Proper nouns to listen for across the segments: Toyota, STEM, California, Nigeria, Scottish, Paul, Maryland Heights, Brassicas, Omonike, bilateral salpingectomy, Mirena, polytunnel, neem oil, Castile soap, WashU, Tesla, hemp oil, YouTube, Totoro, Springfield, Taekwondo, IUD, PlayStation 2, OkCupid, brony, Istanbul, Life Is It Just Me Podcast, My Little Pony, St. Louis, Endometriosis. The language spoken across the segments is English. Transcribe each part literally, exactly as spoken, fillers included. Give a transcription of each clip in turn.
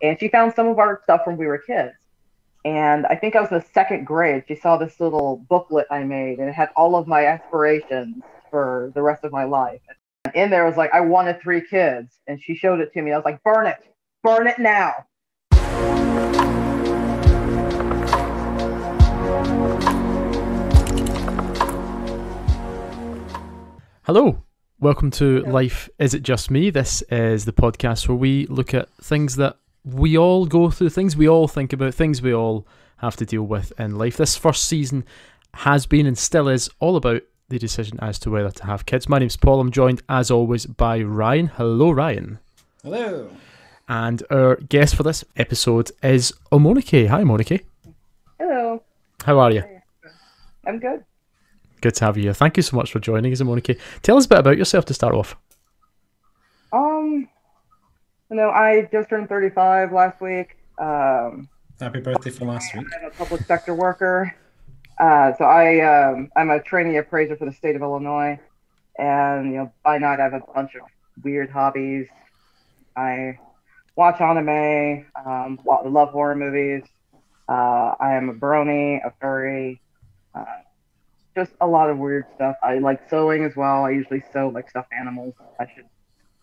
And she found some of our stuff when we were kids. And I think I was in the second grade. She saw this little booklet I made, and it had all of my aspirations for the rest of my life. And in there was like, I wanted three kids. And she showed it to me. I was like, burn it. Burn it now. Hello. Welcome to Life: Is It Just Me? This is the podcast where we look at things that we all go through, things we all think about, things we all have to deal with in life. This first season has been and still is all about the decision as to whether to have kids. My name's Paul. I'm joined, as always, by Ryan. Hello, Ryan. Hello. And our guest for this episode is Omonike. Hi, Omonike. Hello. How are you? I'm good. Good to have you here. Thank you so much for joining us, Omonike. Tell us a bit about yourself to start off. Um, you know, I just turned thirty-five last week. Um, Happy birthday for last week. I'm a public sector worker. Uh, so I, um, I'm a trainee appraiser for the state of Illinois. And, you know, by night I have a bunch of weird hobbies. I watch anime, um, love horror movies. Uh, I am a brony, a furry, uh, just a lot of weird stuff. I like sewing as well. I usually sew like stuffed animals. I should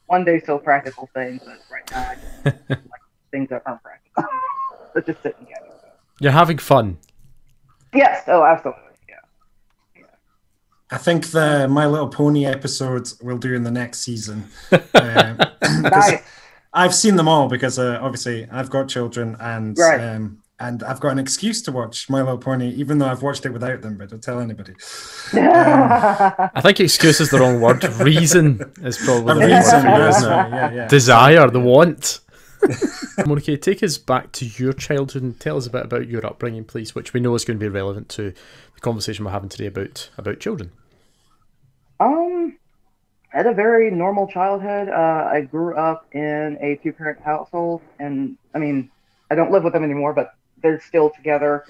one day sew practical things, but right now I just like things that aren't practical. But just sit and get it. You're having fun. Yes. Oh, absolutely. Yeah. yeah. I think the My Little Pony episodes we'll do in the next season. uh, nice. I've seen them all because uh, obviously I've got children and. Right. Um, And I've got an excuse to watch My Little Pony, even though I've watched it without them, but don't tell anybody. Um, I think excuse is the wrong word. Reason is probably the reason, word. Reason. Yeah, yeah. Desire, the want. Monica, take us back to your childhood and tell us a bit about your upbringing, please, which we know is going to be relevant to the conversation we're having today about, about children. Um, I had a very normal childhood. Uh, I grew up in a two-parent household, and, I mean, I don't live with them anymore, but they're still together,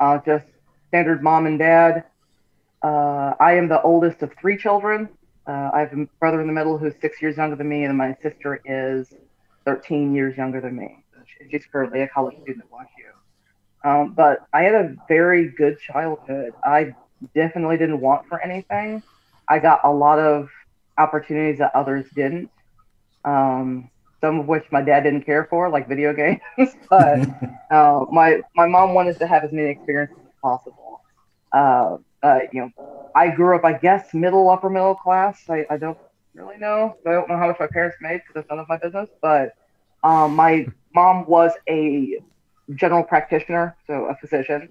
uh, just standard mom and dad. Uh, I am the oldest of three children. Uh, I have a brother in the middle who's six years younger than me, and my sister is thirteen years younger than me. She's currently a college student at WashU. Um, but I had a very good childhood. I definitely didn't want for anything. I got a lot of opportunities that others didn't, um, some of which my dad didn't care for, like video games. But uh, my my mom wanted to have as many experiences as possible. Uh, uh, you know, I grew up, I guess, middle, upper middle class. I, I don't really know. I don't know how much my parents made because it's none of my business. But um, my mom was a general practitioner, so a physician.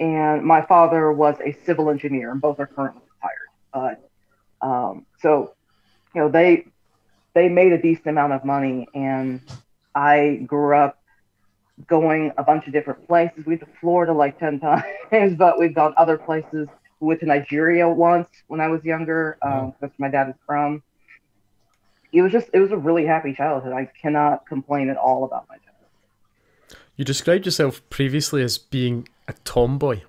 And my father was a civil engineer, and both are currently retired. But um, so, you know, they... they made a decent amount of money, and I grew up going a bunch of different places. We've been to Florida like ten times, but we've gone other places. We went to Nigeria once when I was younger. Um, that's where my dad is from. It was just, it was a really happy childhood. I cannot complain at all about my childhood. You described yourself previously as being a tomboy.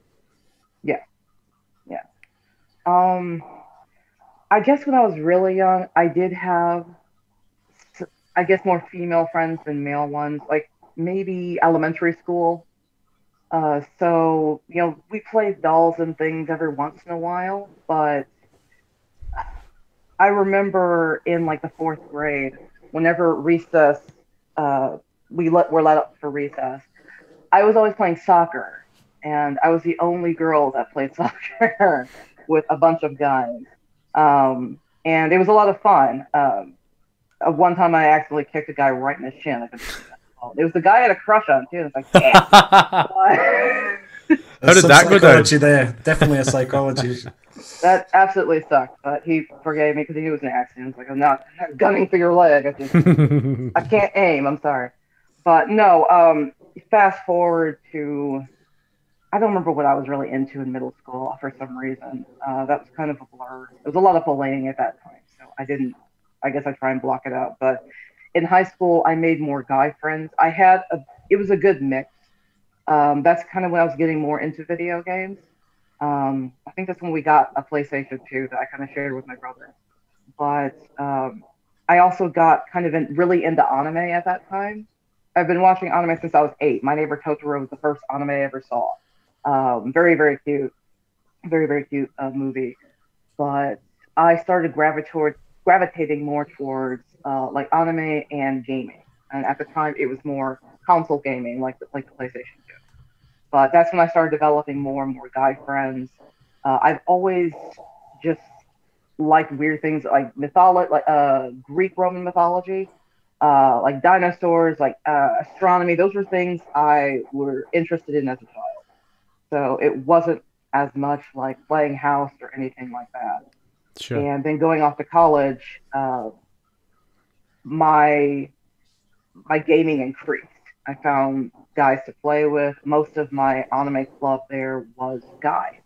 Yeah. Yeah. Um, I guess when I was really young, I did have, I guess, more female friends than male ones, like maybe elementary school. Uh, so, you know, we played dolls and things every once in a while, but I remember in like the fourth grade, whenever recess, uh, we let, were let up for recess, I was always playing soccer, and I was the only girl that played soccer with a bunch of guys. Um, and it was a lot of fun. Um, Uh, one time I accidentally kicked a guy right in the shin. I could see that. Oh, it was the guy I had a crush on, too. It's like, damn. How did that go down? There. Definitely a psychology. That absolutely sucked, but he forgave me because he was an accident. Like, I'm not, I'm not gunning for your leg. I, just, I can't aim. I'm sorry. But no, um, fast forward to, I don't remember what I was really into in middle school for some reason. Uh, that was kind of a blur. There was a lot of bullying at that time, so I didn't. I guess I try and block it out. But in high school, I made more guy friends. I had a, it was a good mix. Um, that's kind of when I was getting more into video games. Um, I think that's when we got a PlayStation two that I kind of shared with my brother. But um, I also got kind of in, really into anime at that time. I've been watching anime since I was eight. My Neighbor Totoro was the first anime I ever saw. Um, very, very cute. Very, very cute uh, movie. But I started gravitor- gravitating more towards uh, like anime and gaming. And at the time, it was more console gaming, like the, like the PlayStation two. But that's when I started developing more and more guy friends. Uh, I've always just liked weird things like mytholo- like uh, Greek Roman mythology. Uh, like dinosaurs, like uh, astronomy, those were things I were interested in as a child. So it wasn't as much like playing house or anything like that. Sure. And then going off to college, uh, my my gaming increased. I found guys to play with. Most of my anime club there was guys,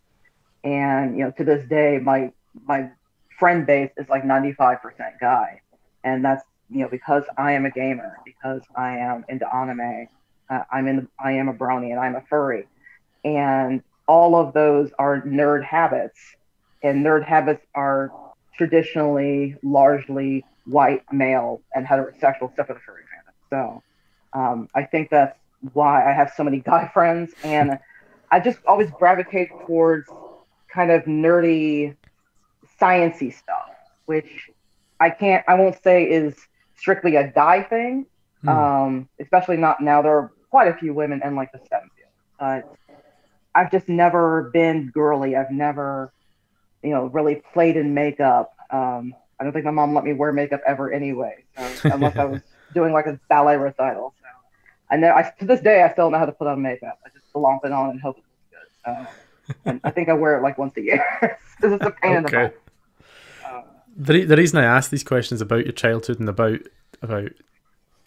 and you know, to this day, my my friend base is like ninety-five percent guy, and that's. You know, because I am a gamer, because I am into anime, uh, I'm in, I am a brony and I'm a furry, and all of those are nerd habits, and nerd habits are traditionally largely white, male, and heterosexual stuff in the furry fandom. So um, I think that's why I have so many guy friends, and I just always gravitate towards kind of nerdy, science-y stuff, which I can't, I won't say is strictly a guy thing, hmm. um, especially not now. There are quite a few women in like the STEM field. Uh, I've just never been girly. I've never, you know, really played in makeup. Um, I don't think my mom let me wear makeup ever anyway, so, unless I was doing like a ballet recital. So I know I, to this day, I still know how to put on makeup. I just lump it on and hope it looks good. So, and I think I wear it like once a year because it's a pain okay. in the butt. The, re- the reason I asked these questions about your childhood and about about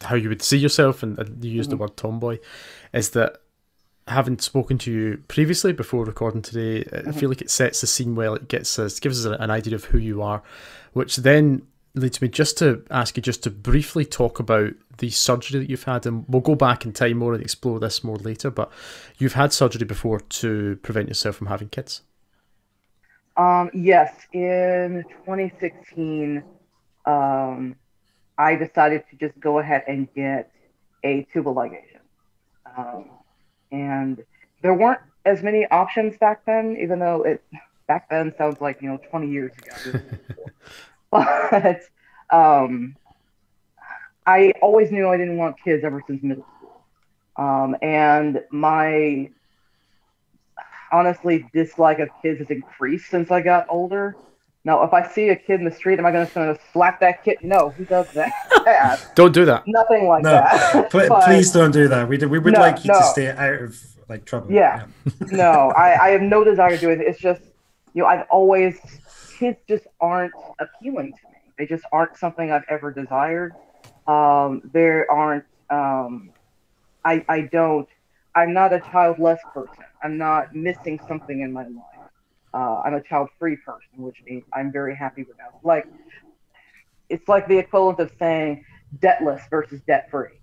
how you would see yourself, and, and you used mm-hmm. the word tomboy, is that having spoken to you previously before recording today, mm-hmm. I feel like it sets the scene well. It gets us, gives us an idea of who you are, which then leads me just to ask you just to briefly talk about the surgery that you've had, and we'll go back in time more and explore this more later. But you've had surgery before to prevent yourself from having kids. Um, yes, in twenty sixteen, um, I decided to just go ahead and get a tubal ligation. Um, and there weren't as many options back then, even though it back then sounds like, you know, twenty years ago. But um, I always knew I didn't want kids ever since middle school. Um, and my... honestly, dislike of kids has increased since I got older. Now, if I see a kid in the street, am I going to slap that kid? No, who does that? Don't do that. Nothing like no. that. P- but, please don't do that. We do, we would no, like you no. to stay out of like trouble. Yeah. yeah. no, I, I have no desire to do it. It's just, you know, I've always, kids just aren't appealing to me. They just aren't something I've ever desired. Um, there aren't, um, I, I don't, I'm not a childless person. I'm not missing something in my life. Uh, I'm a child-free person, which means I'm very happy with that. Like, it's like the equivalent of saying debtless versus debt-free.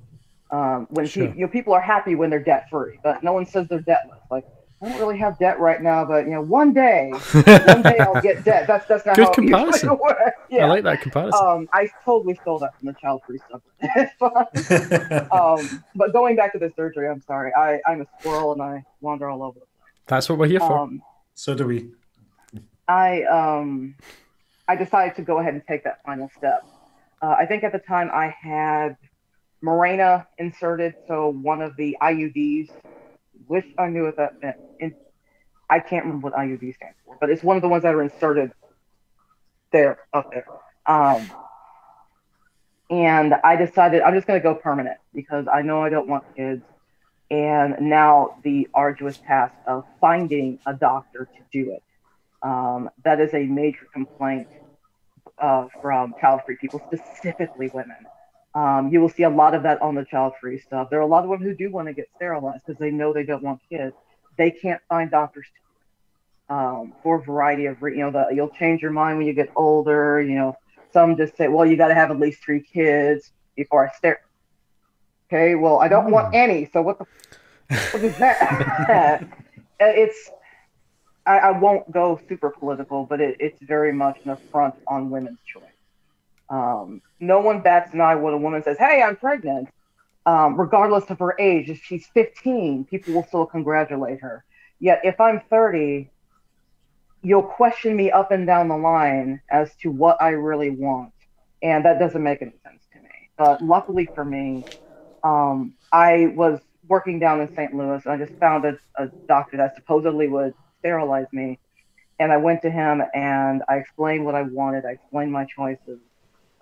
Um, when sure. pe- you know, people are happy when they're debt-free, but no one says they're debtless. Like, I don't really have debt right now, but you know, one day, one day I'll get debt. That's that's not good how comparison. It works. Yeah. I like that comparison. Um, I totally stole that from the child-free stuff. um, but going back to the surgery, I'm sorry. I, I'm a squirrel and I wander all over the place. That's what we're here for. Um, so do we. I um, I decided to go ahead and take that final step. Uh, I think at the time I had Mirena inserted, so one of the I U Ds. Wish I knew what that meant. And I can't remember what I U D stands for, but it's one of the ones that are inserted there, up there. Um, and I decided I'm just going to go permanent because I know I don't want kids. And now the arduous task of finding a doctor to do it. Um, that is a major complaint uh, from child-free people, specifically women. Um, you will see a lot of that on the child-free stuff. There are a lot of women who do want to get sterilized because they know they don't want kids. They can't find doctors to, um, for a variety of reasons. You know, the, you'll change your mind when you get older. You know, some just say, well, you got to have at least three kids before I sterilize. Okay, well, I don't oh. want any. So what the f- what is that? it's I, I won't go super political, but it, it's very much an affront on women's choice. Um, no one bats an eye when a woman says, hey, I'm pregnant. Um, regardless of her age, if she's fifteen, people will still congratulate her. Yet if I'm thirty, you'll question me up and down the line as to what I really want. And that doesn't make any sense to me. But luckily for me, um, I was working down in Saint Louis, and I just found a, a doctor that supposedly would sterilize me. And I went to him and I explained what I wanted. I explained my choices.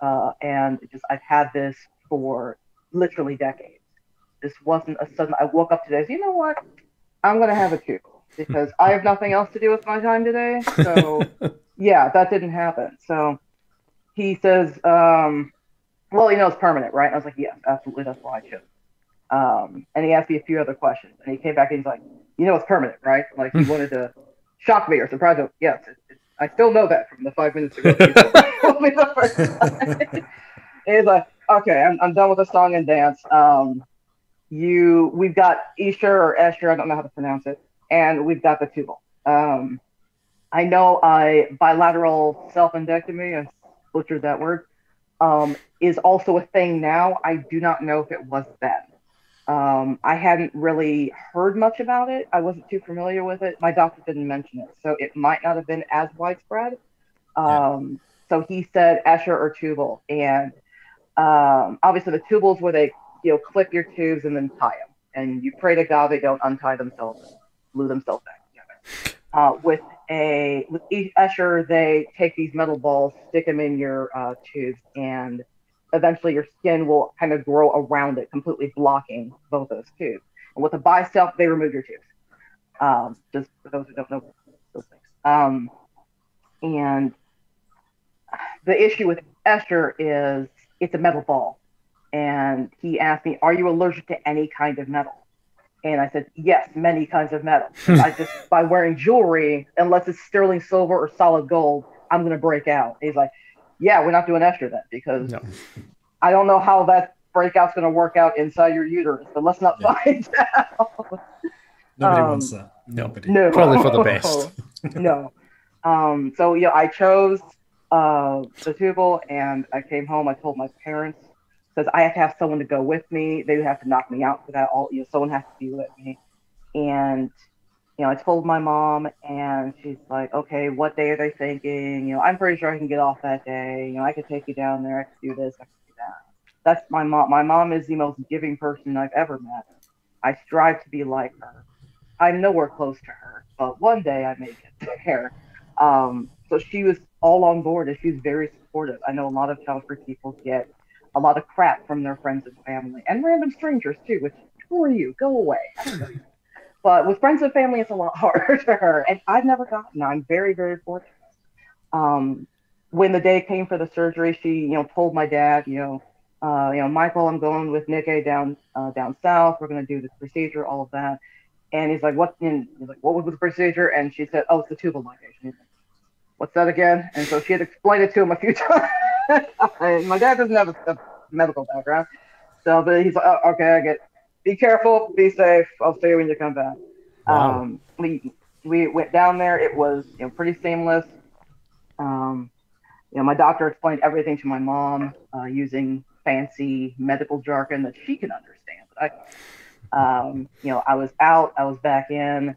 Uh, and just I've had this for literally decades. This wasn't a sudden, I woke up today and said, you know what? I'm going to have a tubal because I have nothing else to do with my time today. So yeah, that didn't happen. So he says, um, well, you know, it's permanent, right? And I was like, yes, absolutely. That's why I chose. Um, and he asked me a few other questions, and he came back and he's like, you know, it's permanent, right? Like he wanted to shock me or surprise me. Yes. It, it, I still know that from the five minutes ago. The first time. He's like, okay, I'm, I'm done with the song and dance. Um, you, we've got Essure or Essure, I don't know how to pronounce it, and we've got the tubal. Um, I know I bilateral salpingectomy, I butchered that word, um, is also a thing now. I do not know if it was then. Um, I hadn't really heard much about it. I wasn't too familiar with it. My doctor didn't mention it, so it might not have been as widespread. Um, yeah. So he said Essure or tubal, and um obviously the tubals where they you know clip your tubes and then tie them, and you pray to God they don't untie themselves and glue themselves back together. Uh with a with each Essure, they take these metal balls, stick them in your uh tubes, and eventually your skin will kind of grow around it, completely blocking both those tubes. And with a biself, they remove your tubes, um just for those who don't know those things. Um and the issue with Essure is it's a metal ball. And he asked me, are you allergic to any kind of metal? And I said, yes, many kinds of metal. I just, by wearing jewelry, unless it's sterling silver or solid gold, I'm going to break out. And he's like, yeah, we're not doing Essure then, because no. I don't know how that breakout's going to work out inside your uterus, but let's not yeah. find out. Nobody um, wants that. Nobody. No. Probably for the best. no. Um, so, yeah, I chose Uh, the tubal, and I came home. I told my parents because I have to have someone to go with me. They have to knock me out for that. All you know, someone has to be with me. And you know, I told my mom, and she's like, "Okay, what day are they thinking? You know, I'm pretty sure I can get off that day. You know, I could take you down there. I could do this. I could do that." That's my mom. My mom is the most giving person I've ever met. I strive to be like her. I'm nowhere close to her, but one day I may get there. Um, so she was all on board, and she was very supportive. I know a lot of child-free people get a lot of crap from their friends and family, and random strangers too, which, who are you? Go away. I don't know you. But with friends and family, it's a lot harder to her, and I've never gotten. I'm very, very fortunate. Um, when the day came for the surgery, she, you know, told my dad, you know, uh, you know, Michael, I'm going with Nikkei down, uh, down south. We're going to do this procedure, all of that. And he's like, what? And he's like, what was the procedure? And she said, oh, it's the tubal ligation. What's that again? And so she had explained it to him a few times. My dad doesn't have a, a medical background. So but he's like, oh, okay, I get it. Be careful, be safe. I'll see you when you come back. Wow. Um, we, we went down there. It was you know, pretty seamless. Um, you know, my doctor explained everything to my mom uh, using fancy medical jargon that she can understand. But I, um, you know, I was out. I was back in.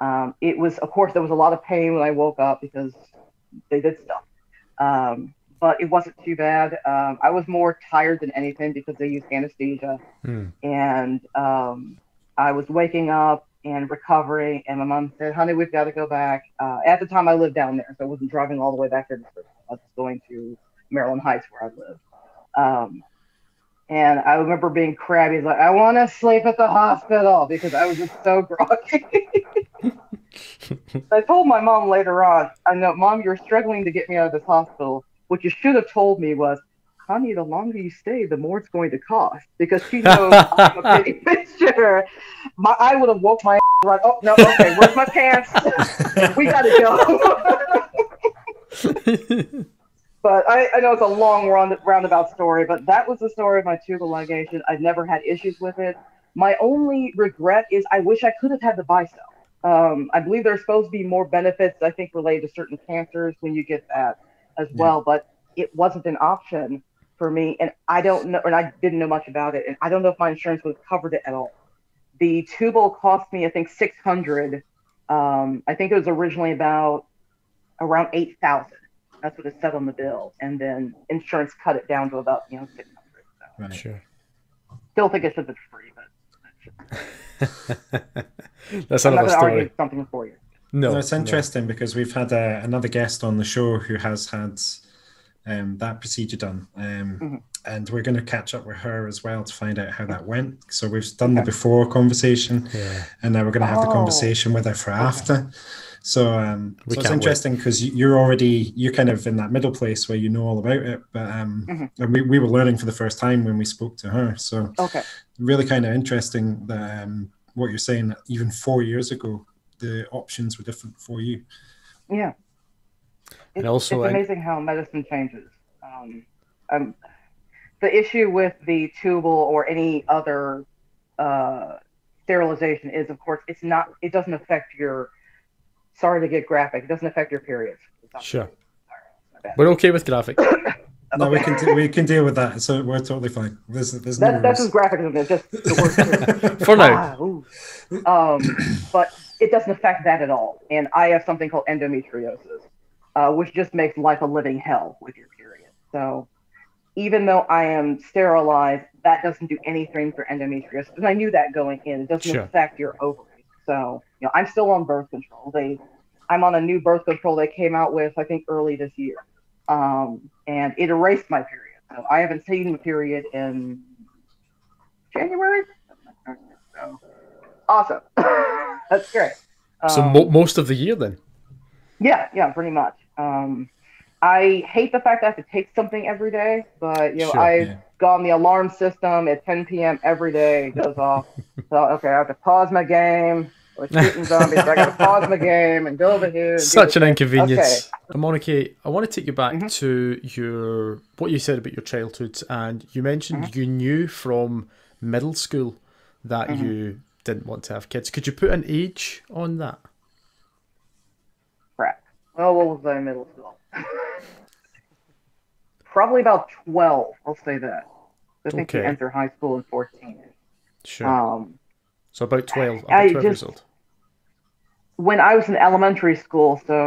Um, it was, of course, there was a lot of pain when I woke up because they did stuff, um, but it wasn't too bad. Um, I was more tired than anything because they used anesthesia, mm. and um, I was waking up and recovering. And my mom said, "Honey, we've got to go back." Uh, at the time, I lived down there, so I wasn't driving all the way back there. I was going to Maryland Heights, where I live. Um, and I remember being crabby, like, "I want to sleep at the hospital," because I was just so groggy. I told my mom later on, I know, Mom, you're struggling to get me out of this hospital. What you should have told me was, honey, the longer you stay, the more it's going to cost. Because she knows I'm a pretty picture. My, I would have woke my ass right up. Oh, no, okay, where's my pants? We got to go. But I, I know it's a long round, roundabout story, but that was the story of my tubal ligation. I've never had issues with it. My only regret is I wish I could have had the bicep. Um, I believe there's supposed to be more benefits, I think, related to certain cancers when you get that as yeah. well, but it wasn't an option for me, and I don't know, and I didn't know much about it, and I don't know if my insurance would have covered it at all. The tubal cost me, I think, six hundred. Um, I think it was originally about around eight thousand. That's what it said on the bill, and then insurance cut it down to about you know six hundred. So. Right. Sure. Still think it should be free, but that's another story. Argue something for you. No, no it's interesting no. because we've had uh, another guest on the show who has had um, that procedure done. Um, mm-hmm. And we're going to catch up with her as well to find out how that went. So we've done okay. the before conversation, yeah. and now we're going to have oh. the conversation with her for after. Okay. So, um, so it's interesting because you're already, you're kind of in that middle place where you know all about it. But um, mm-hmm. and we, we were learning for the first time when we spoke to her. So okay. really kind of interesting that, um, what you're saying, even four years ago, the options were different for you. Yeah. It's, and also, it's amazing I, how medicine changes. Um, um, the issue with the tubal or any other uh, sterilization is, of course, it's not. It doesn't affect your. Sorry to get graphic. It doesn't affect your periods. Sure. Sorry, we're okay with graphic. No, we can do, we can deal with that. So we're totally fine. There's there's that, no that's as graphic as it. Just the worst for now. Ah, um, but. It doesn't affect that at all. And I have something called endometriosis, uh, which just makes life a living hell with your period. So even though I am sterilized, that doesn't do anything for endometriosis. And I knew that going in. It doesn't sure. affect your ovaries. So you know, I'm still on birth control. They, I'm on a new birth control they came out with, I think, early this year. Um, and it erased my period. So I haven't seen my period in January. So, awesome. That's great. Um, so mo most of the year then? Yeah, yeah, pretty much. Um, I hate the fact that I have to take something every day, but you know, sure, I've yeah. gone the alarm system at ten p m every day. It goes off. So, okay, I have to pause my game. We're shooting zombies. So I got to pause my game and go over here. And Such an inconvenience. Okay. Omonike, I want to take you back mm-hmm. to your what you said about your childhood. And you mentioned mm-hmm. you knew from middle school that mm-hmm. you... didn't want to have kids. Could you put an age on that? Crap. Oh, what was I in middle school? Probably about twelve. I'll say that. I think okay. you enter high school in fourteen. Sure. Um, so about twelve. About I twelve just, years old. When I was in elementary school, so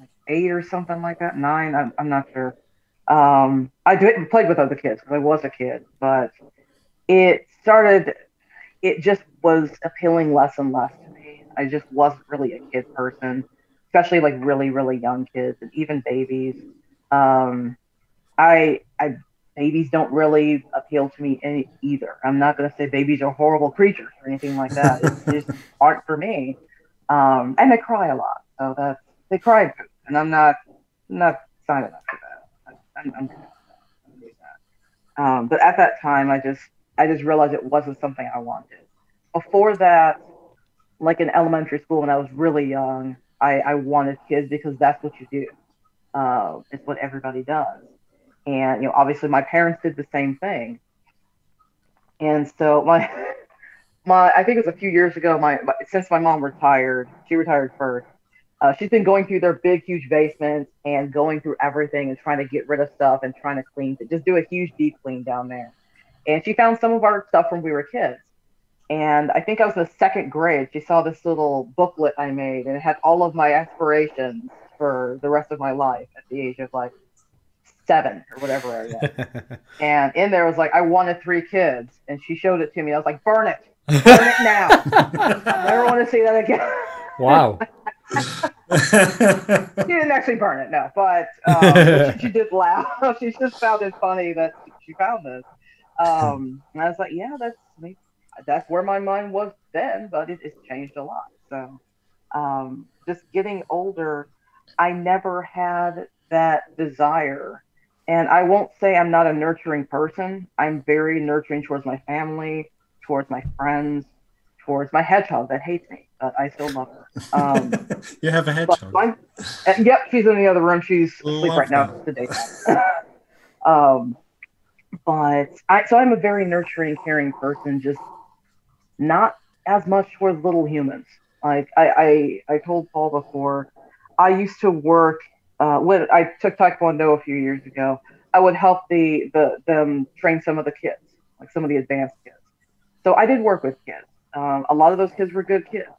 like eight or something like that, nine. I'm, I'm not sure. Um, I did, played with other kids because I was a kid, but it started. It just was appealing less and less to me. I just wasn't really a kid person, especially like really, really young kids and even babies. Um, I, I babies don't really appeal to me any, either. I'm not going to say babies are horrible creatures or anything like that. It's, they just aren't for me. Um, and they cry a lot, so that they cry, and, and I'm not not signing up for that. I'm, I'm, I'm doing that. Um, but at that time, I just. I just realized it wasn't something I wanted. Before that, like in elementary school when I was really young, I, I wanted kids because that's what you do. Uh, it's what everybody does. And, you know, obviously my parents did the same thing. And so my, my I think it was a few years ago, my, my since my mom retired, she retired first. Uh, she's been going through their big, huge basement and going through everything and trying to get rid of stuff and trying to clean, just do a huge deep clean down there. And she found some of our stuff when we were kids. And I think I was in the second grade. She saw this little booklet I made, and it had all of my aspirations for the rest of my life at the age of like seven or whatever I was. And in there was like, I wanted three kids. And she showed it to me. I was like, burn it. Burn it now. I never want to see that again. Wow. She didn't actually burn it, no. But um, she, she did laugh. She just found it funny that she found this. Um, and I was like, yeah, that's that's where my mind was then, but it, it's changed a lot. So um, just getting older, I never had that desire. And I won't say I'm not a nurturing person. I'm very nurturing towards my family, towards my friends, towards my hedgehog that hates me, but I still love her. Um, you have a hedgehog? My, uh, yep, she's in the other room. She's asleep right now. It's the daytime. um, But I, so I'm a very nurturing, caring person, just not as much for little humans. Like I, I, I told Paul before, I used to work, uh, when I took Taekwondo a few years ago, I would help the, the them train some of the kids, like some of the advanced kids. So I did work with kids. Um, a lot of those kids were good kids.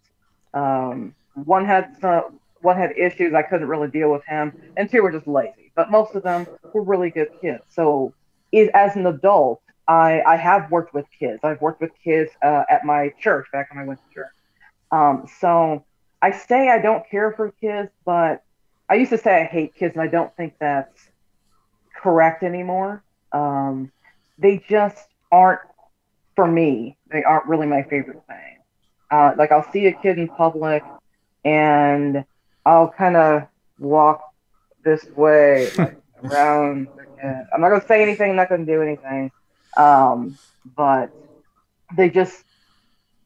Um, one had some, one had issues. I couldn't really deal with him, and two were just lazy. But most of them were really good kids. So is, as an adult, I, I have worked with kids. I've worked with kids uh, at my church back when I went to church. Um, so I say I don't care for kids, but I used to say I hate kids, and I don't think that's correct anymore. Um, they just aren't, for me, they aren't really my favorite thing. Uh, like I'll see a kid in public and I'll kind of walk this way like, around the kid. I'm not going to say anything, I'm not going to do anything. Um, but they just,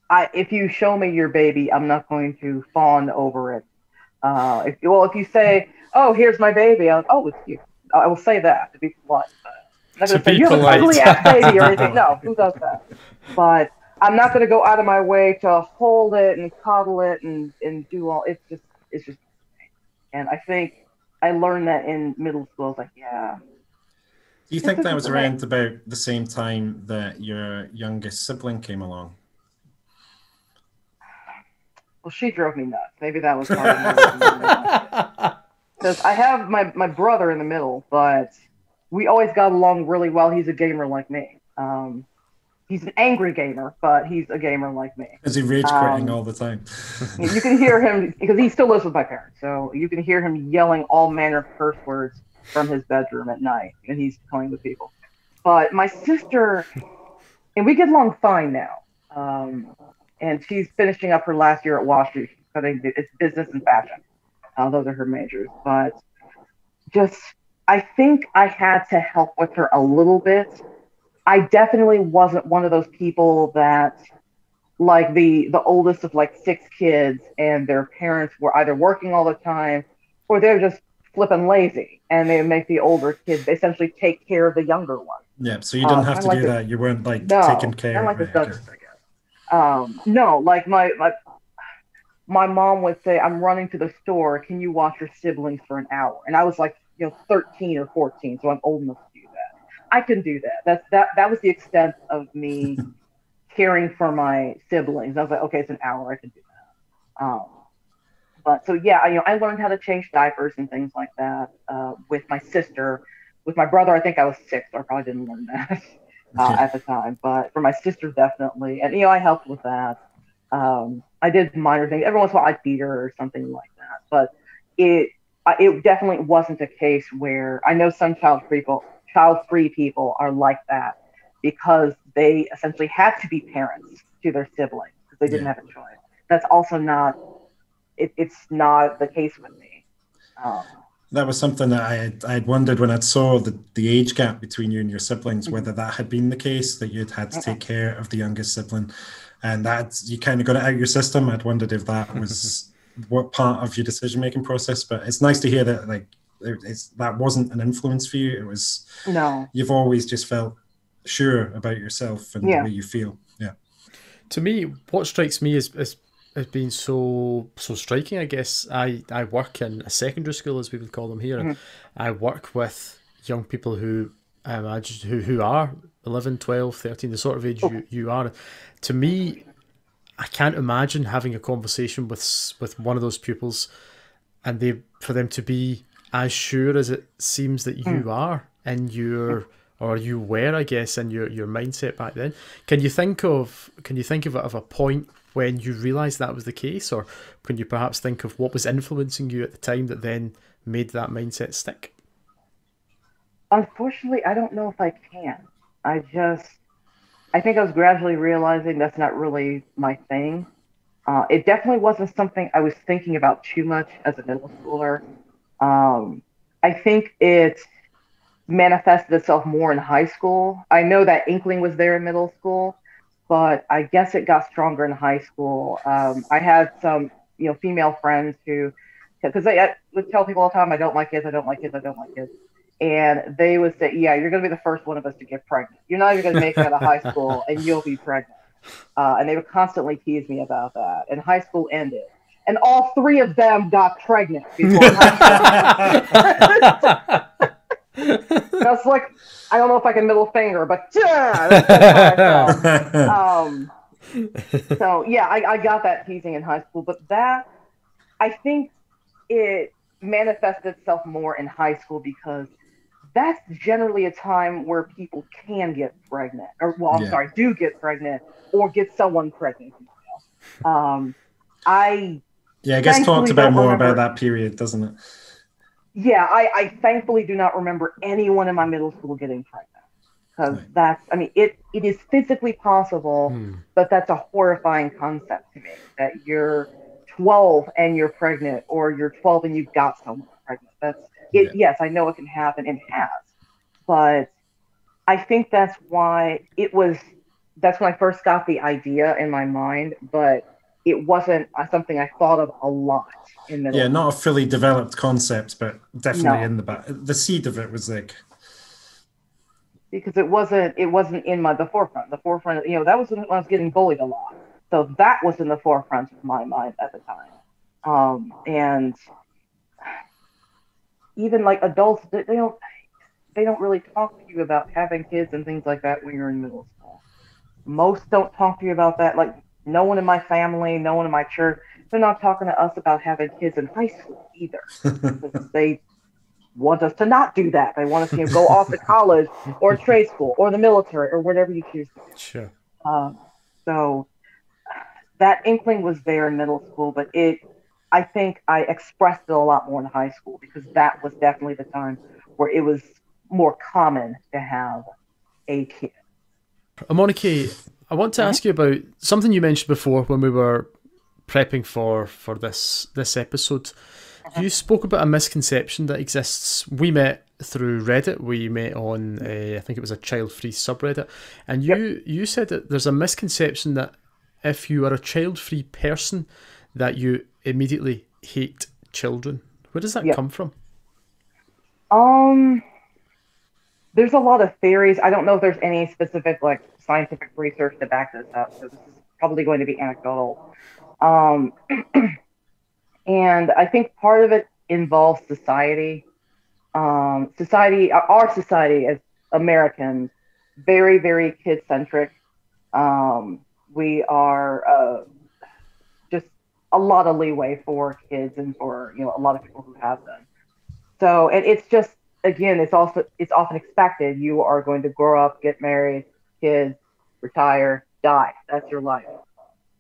I, if you show me your baby, I'm not going to fawn over it. Uh, if, well, if you say, oh, here's my baby, I'll, oh, it's you. I will say that to be polite. I'm not going to say, you have an ugly ass baby or anything. No, who does that? But I'm not going to go out of my way to hold it and coddle it and, and do all, it's just, it's just, and I think I learned that in middle school. I was like, yeah. Do you think that was around about the same time that your youngest sibling came along? Well, she drove me nuts. Maybe that was part of it. Because I have my, my brother in the middle, but we always got along really well. He's a gamer like me. Um, he's an angry gamer, but he's a gamer like me. Is he rage quitting um, all the time? You can hear him, because he still lives with my parents, so you can hear him yelling all manner of curse words from his bedroom at night, and he's playing with people. But my sister, and we get along fine now, um, and she's finishing up her last year at WashU. She's studying it's business and fashion. Uh, those are her majors, but just I think I had to help with her a little bit. I definitely wasn't one of those people that, like the the oldest of like six kids, and their parents were either working all the time, or they're just flipping lazy, and they make the older kids essentially take care of the younger one. Yeah, so you didn't um, have to like do this, that. You weren't like no, taking care like of it. Subject, I guess. Um, no, like my my. My mom would say, I'm running to the store. Can you watch your siblings for an hour? And I was like, you know, thirteen or fourteen. So I'm old enough to do that. I can do that. That's that, that was the extent of me caring for my siblings. I was like, okay, it's an hour. I can do that. Um, but so, yeah, I, you know, I learned how to change diapers and things like that uh, with my sister. With my brother, I think I was six. So I probably didn't learn that uh, at the time. But for my sister, definitely. And, you know, I helped with that. Um, I did minor things. Every once in a while, I'd beat her or something like that. But it it definitely wasn't a case where I know some child free people, child free people are like that because they essentially had to be parents to their siblings because they didn't yeah. have a choice. That's also not it, it's not the case with me. Um, that was something that I had, I had wondered when I saw the the age gap between you and your siblings, mm-hmm. whether that had been the case that you'd had to okay. take care of the youngest sibling. And that's, you kind of got it out of your system. I'd wondered if that was what part of your decision-making process, but it's nice to hear that, like, it's, that wasn't an influence for you. It was, no, you've always just felt sure about yourself and yeah. the way you feel. Yeah. To me, what strikes me as, as, as being so, so striking, I guess, I, I work in a secondary school, as we would call them here. Mm-hmm. I work with young people who I imagine who, who are eleven, twelve, thirteen, the sort of age you, you are. To me, I can't imagine having a conversation with with one of those pupils and they for them to be as sure as it seems that you mm. are in your, or you were, I guess, in your, your mindset back then. Can you think of, can you think of, of a point when you realised that was the case, or can you perhaps think of what was influencing you at the time that then made that mindset stick? Unfortunately, I don't know if I can. I just, I think I was gradually realizing that's not really my thing. Uh, it definitely wasn't something I was thinking about too much as a middle schooler. Um, I think it manifested itself more in high school. I know that inkling was there in middle school, but I guess it got stronger in high school. Um, I had some, you know, female friends who, because I, I would tell people all the time, I don't like kids, I don't like kids, I don't like kids. And they would say, yeah, you're going to be the first one of us to get pregnant. You're not even going to make it out of high school, and you'll be pregnant. Uh, and they would constantly tease me about that. And high school ended. And all three of them got pregnant before high school. That's like, I don't know if I can middle finger, but yeah, that's how I felt. Um, so yeah, I, I got that teasing in high school, but that, I think it manifested itself more in high school because that's generally a time where people can get pregnant, or well, I'm yeah. sorry, do get pregnant or get someone pregnant. Um, I yeah, I guess talks about more remember, about that period, doesn't it? Yeah, I, I thankfully do not remember anyone in my middle school getting pregnant because right. that's, I mean, it it is physically possible, mm. but that's a horrifying concept to me that you're twelve and you're pregnant, or you're twelve and you've got someone pregnant. That's it. Yeah. Yes, I know it can happen and has, but I think that's why it was. That's when I first got the idea in my mind, but it wasn't something I thought of a lot. In the yeah, not a fully developed concept, but definitely no. in the back. The seed of it was like because it wasn't. It wasn't in my the forefront. The forefront. You know, that was when I was getting bullied a lot. So that was in the forefront of my mind at the time. Um, and even like adults, they don't, they don't really talk to you about having kids and things like that when you're in middle school. Most don't talk to you about that. Like no one in my family, no one in my church, they're not talking to us about having kids in high school either. They want us to not do that. They want us to you know, go off to college or trade school or the military or whatever you choose to do. Sure. Um, so... that inkling was there in middle school, but it, I think I expressed it a lot more in high school because that was definitely the time where it was more common to have a kid. Omonike, I want to ask you about something you mentioned before when we were prepping for, for this, this episode. Uh-huh. You spoke about a misconception that exists. We met through Reddit. We met on, a, I think it was a child-free subreddit. And you, yep. you said that there's a misconception that if you are a child-free person, that you immediately hate children. Where does that yep. come from? Um, there's a lot of theories. I don't know if there's any specific like scientific research to back this up, so this is probably going to be anecdotal. Um, and I think part of it involves society. Um, society, our society as Americans, very, very kid-centric. Um, We are uh, just a lot of leeway for kids and for you know a lot of people who have them. So and it's just again, it's also it's often expected you are going to grow up, get married, kids, retire, die. That's your life.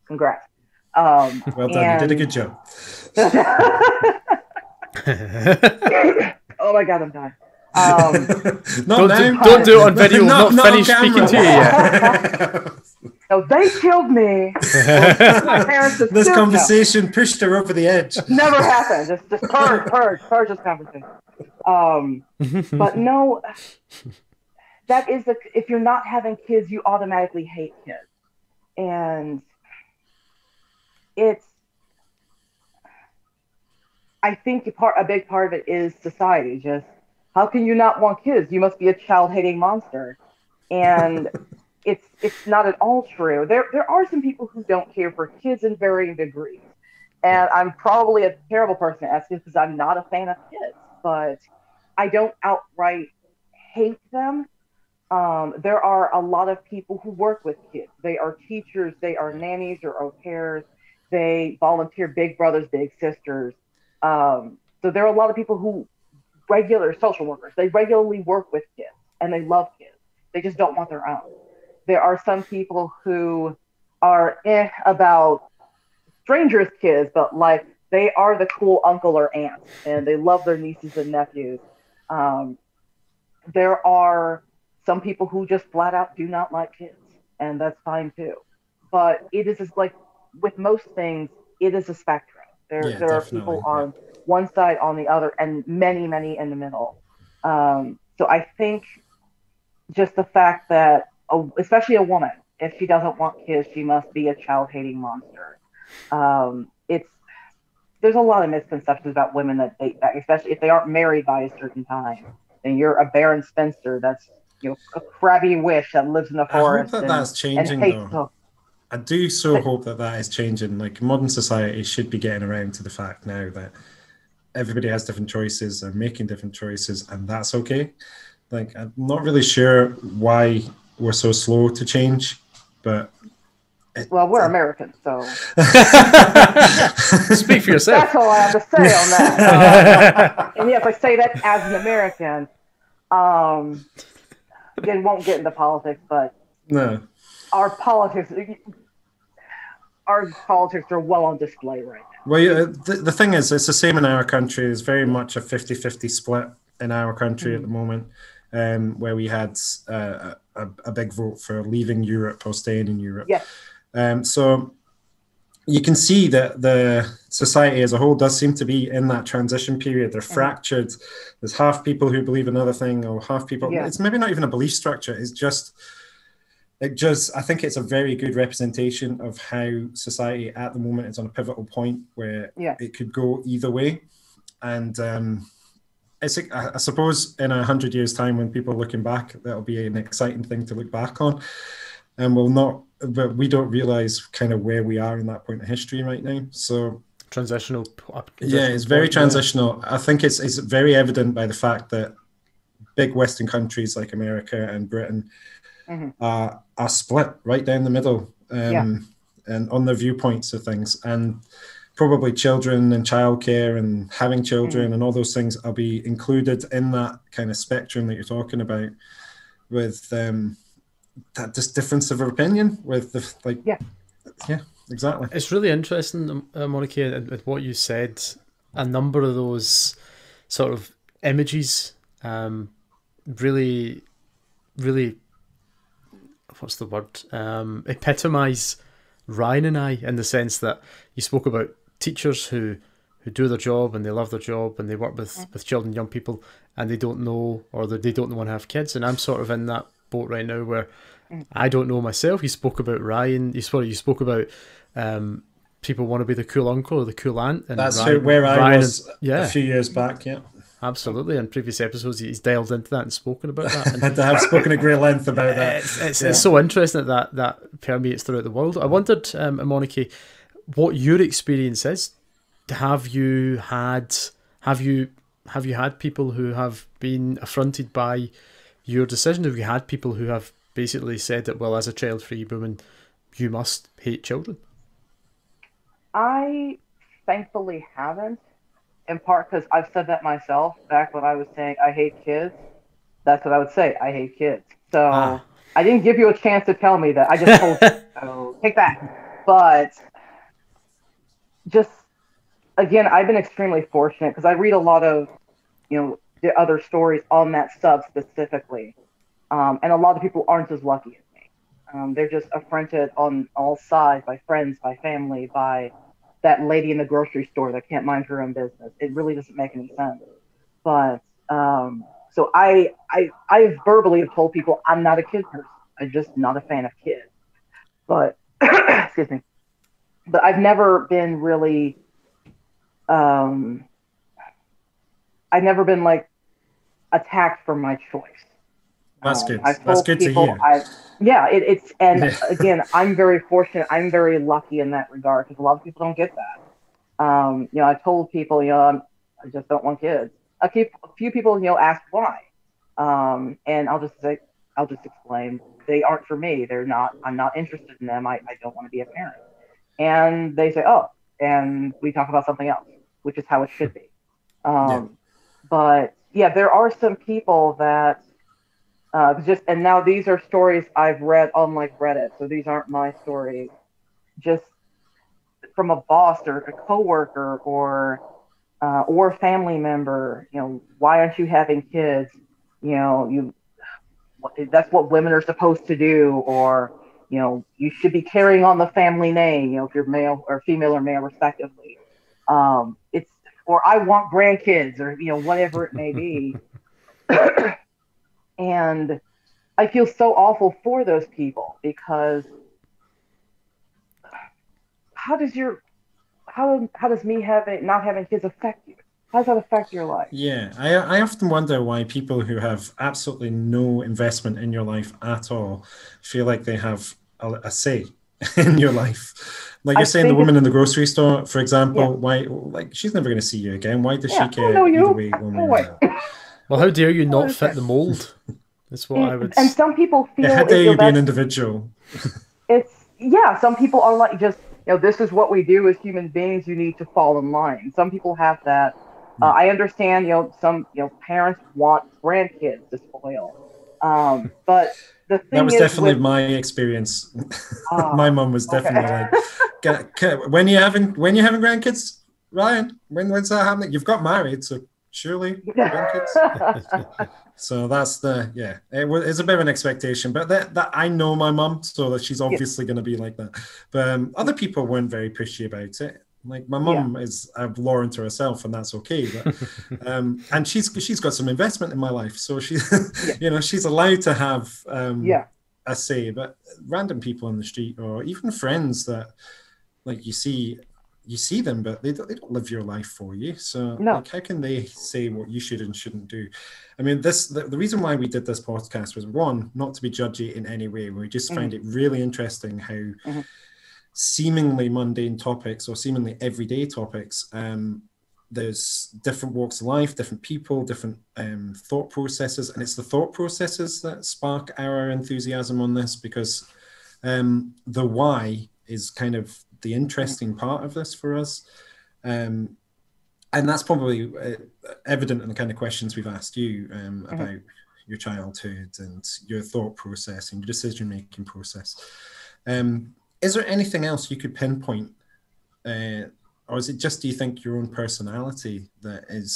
Congrats. Um, well done. And... you did a good job. Oh my God, I'm dying. Um, don't, do, don't do it on video. I'm not, not finished speaking to you yet. No, they killed me. My parents this conversation now. Pushed her over the edge. Never happened. Just, just purge, purge, purge this conversation. Um, but no, that is the. If you're not having kids, you automatically hate kids, and it's. I think part a big part of it is society. Just how can you not want kids? You must be a child-hating monster, and. It's it's not at all true. There there are some people who don't care for kids in varying degrees, and I'm probably a terrible person to ask this because I'm not a fan of kids, but I don't outright hate them. Um, there are a lot of people who work with kids. They are teachers, they are nannies or au pairs, they volunteer big brothers, big sisters. Um, so there are a lot of people who regular social workers. They regularly work with kids and they love kids. They just don't want their own. There are some people who are eh about strangers' kids, but like they are the cool uncle or aunt and they love their nieces and nephews. Um, there are some people who just flat out do not like kids, and that's fine too. But it is just like with most things, it is a spectrum. There, yeah, there are people yeah. on one side, on the other, and many, many in the middle. Um, so I think just the fact that especially a woman, if she doesn't want kids, she must be a child-hating monster. Um, it's there's a lot of misconceptions about women that date back, especially if they aren't married by a certain time. And you're a barren spinster that's you know a crabby witch that lives in the forest. I hope that and, that's changing, though. Them. I do so but, hope that that is changing. Like modern society should be getting around to the fact now that everybody has different choices, they're making different choices, and that's okay. Like, I'm not really sure why we're so slow to change, but... It, well, we're it, Americans, so... Speak for yourself. That's all I have to say on that. Um, and yes, I say that as an American. Um, it won't get into politics, but... No. Our politics... Our politics are well on display right now. Well, yeah, the, the thing is, it's the same in our country. It's very much a fifty fifty split in our country mm-hmm. at the moment, um, where we had uh, a, a big vote for leaving Europe or staying in Europe. Yes. Um, so you can see that the society as a whole does seem to be in that transition period. They're mm-hmm. fractured. There's half people who believe another thing or half people. Yeah. It's maybe not even a belief structure. It's just... It just, I think it's a very good representation of how society at the moment is on a pivotal point where yeah. it could go either way. And um, it's, I suppose in a hundred years time when people are looking back, that'll be an exciting thing to look back on. And we'll not, but we don't realize kind of where we are in that point of history right now. So transitional. transitional yeah, it's very transitional. There. I think it's, it's very evident by the fact that big Western countries like America and Britain Mm-hmm. uh, are split right down the middle um, yeah. and on their viewpoints of things, and probably children and childcare and having children mm-hmm. and all those things will be included in that kind of spectrum that you're talking about with um, that just difference of opinion with the like yeah yeah exactly. It's really interesting, uh, Monica, with what you said. A number of those sort of images um, really really what's the word, um, epitomise Ryan and I, in the sense that you spoke about teachers who, who do their job and they love their job and they work with, yeah. with children, young people, and they don't know, or they don't want to have kids. And I'm sort of in that boat right now where I don't know myself. You spoke about Ryan, you spoke, you spoke about um, people want to be the cool uncle or the cool aunt. And that's Ryan, where I Ryan was and, yeah. a few years back, yeah. Absolutely. In previous episodes, he's delved into that and spoken about that. And I've spoken at great length about that. It's, it's, yeah. it's so interesting that, that that permeates throughout the world. I wondered, um, Omonike, what your experience is. Have you had have you have you had people who have been affronted by your decision? Have you had people who have basically said that, well, as a child-free woman, you must hate children? I thankfully haven't. In part because I've said that myself back when I was saying I hate kids. That's what I would say. I hate kids. So ah. I didn't give you a chance to tell me that. I just told you. So take that. But just, again, I've been extremely fortunate because I read a lot of, you know, the other stories on that sub specifically. Um, and a lot of people aren't as lucky as me. Um, they're just affronted on all sides by friends, by family, by... that lady in the grocery store that can't mind her own business. It really doesn't make any sense. But um, so I, I, I verbally have told people I'm not a kid person. I'm just not a fan of kids. But excuse me. But I've never been really. Um, I've never been like attacked for my choice. That's um, good. I've That's good to hear. I've, yeah, it, it's and yeah. again, I'm very fortunate. I'm very lucky in that regard because a lot of people don't get that. Um, you know, I told people, you know, I'm, I just don't want kids. I keep, a few people, you know, ask why, um, and I'll just say, I'll just explain they aren't for me. They're not. I'm not interested in them. I, I don't want to be a parent. And they say, oh, and we talk about something else, which is how it should be. Um, yeah. But yeah, there are some people that. Uh, just and now these are stories I've read on like Reddit, so these aren't my stories. Just from a boss or a coworker or uh, or a family member, you know, why aren't you having kids? You know, you that's what women are supposed to do, or you know, you should be carrying on the family name. You know, if you're male or female or male respectively. Um, it's or I want grandkids or you know whatever it may be. And I feel so awful for those people because how does your how how does me having not having kids affect you? How does that affect your life? Yeah, I I often wonder why people who have absolutely no investment in your life at all feel like they have a, a say in your life. Like you're I saying, the woman in the grocery store, for example, yeah. why, like, she's never going to see you again. Why does yeah, she care? Either you. Way, one way or the other? Well, how dare you not fit the mold? That's what I would. And some people feel. Yeah, how dare you be an individual? It's yeah. Some people are like just you know this is what we do as human beings. You need to fall in line. Some people have that. Uh, I understand. You know some you know parents want grandkids to spoil, um, but. The thing that was is definitely with... my experience. Uh, my mom was definitely okay. like, can, can, "When you having when you having grandkids, Ryan? When when's that happening? You've got married, so surely grandkids." So that's the yeah. It was it's a bit of an expectation, but that that I know my mom, so that she's obviously yeah. going to be like that. But um, other people weren't very pushy about it. Like my mom yeah. is a law unto herself, and that's okay. But, um, and she's she's got some investment in my life, so she, yeah. you know, she's allowed to have um, yeah. a say. But random people on the street, or even friends that, like you see, you see them, but they don't, they don't live your life for you. So no. like, how can they say what you should and shouldn't do? I mean, this the, the reason why we did this podcast was one, not to be judgy in any way. We just mm-hmm. find it really interesting how. Mm-hmm. Seemingly mundane topics or seemingly everyday topics. Um, there's different walks of life, different people, different um, thought processes, and it's the thought processes that spark our enthusiasm on this because um, the why is kind of the interesting part of this for us. Um, and that's probably evident in the kind of questions we've asked you um, about mm-hmm. your childhood and your thought process and your decision-making process. Um, Is there anything else you could pinpoint, uh, or is it just do you think your own personality that is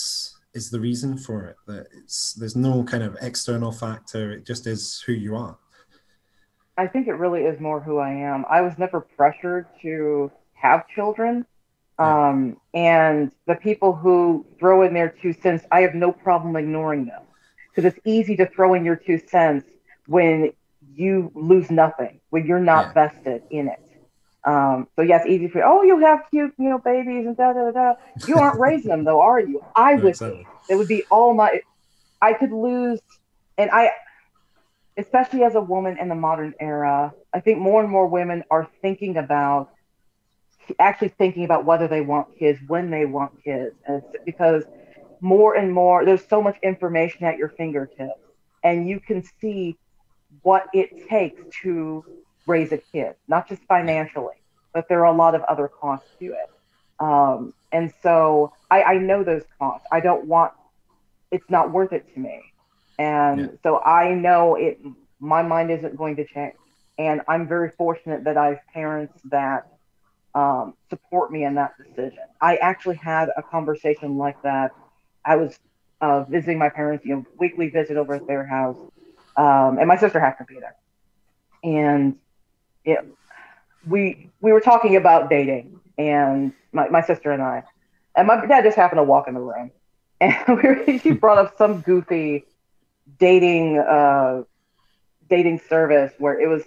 is the reason for it? That it's there's no kind of external factor; it just is who you are. I think it really is more who I am. I was never pressured to have children, um, yeah. and the people who throw in their two cents, I have no problem ignoring them because it's easy to throw in your two cents when. You lose nothing when you're not yeah. vested in it. Um, so yeah, it's easy for you. Oh, you have cute, you know, babies and da da da. You aren't raising them though, are you? I would exactly. be. It would be all my. I could lose, and I, especially as a woman in the modern era, I think more and more women are thinking about, actually thinking about whether they want kids, when they want kids, and it's because more and more there's so much information at your fingertips, and you can see. What it takes to raise a kid, not just financially, but there are a lot of other costs to it. Um, and so I, I know those costs. I don't want, it's not worth it to me. And yeah. so I know it, my mind isn't going to change. And I'm very fortunate that I have parents that um, support me in that decision. I actually had a conversation like that. I was uh, visiting my parents, you know, weekly visit over at their house. Um, and my sister happened to be there, and it, we we were talking about dating, and my, my sister and I, and my dad just happened to walk in the room, and we were, she brought up some goofy dating uh, dating service where it was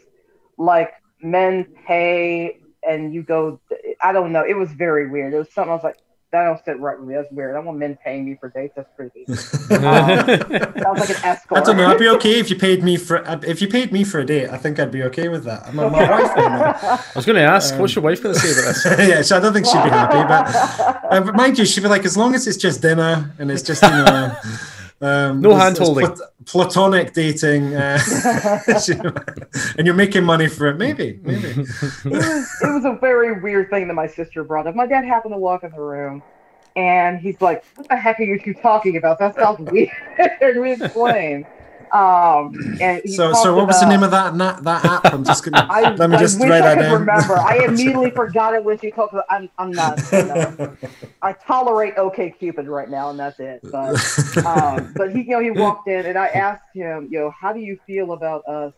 like men pay and you go. I don't know. It was very weird. It was something I was like. That don't sit right with me. That's weird. I want men paying me for dates. That's creepy. Um, sounds like an escort. I don't know. I'd be okay if you paid me for if you paid me for a date. I think I'd be okay with that. My, my wife. I was going to ask, um, what's your wife going to say about this? Yeah, so I don't think she'd be happy. But, uh, but mind you, she'd be like, as long as it's just dinner and it's just you know, um, no hand holding, plat platonic dating, uh, and you're making money for it. Maybe, maybe. It was, it was a very weird thing that my sister brought up. My dad happened to walk in the room. And he's like, what the heck are you two talking about? That sounds weird. We explain. Um, and he so, so what was about, the name of that that app? I'm just gonna. I, let me I just wish write I could remember. I immediately forgot it when she talked about. I'm, I'm not. You know, I tolerate OkCupid right now, and that's it. But, um, but he, you know, he walked in, and I asked him, you know, how do you feel about us,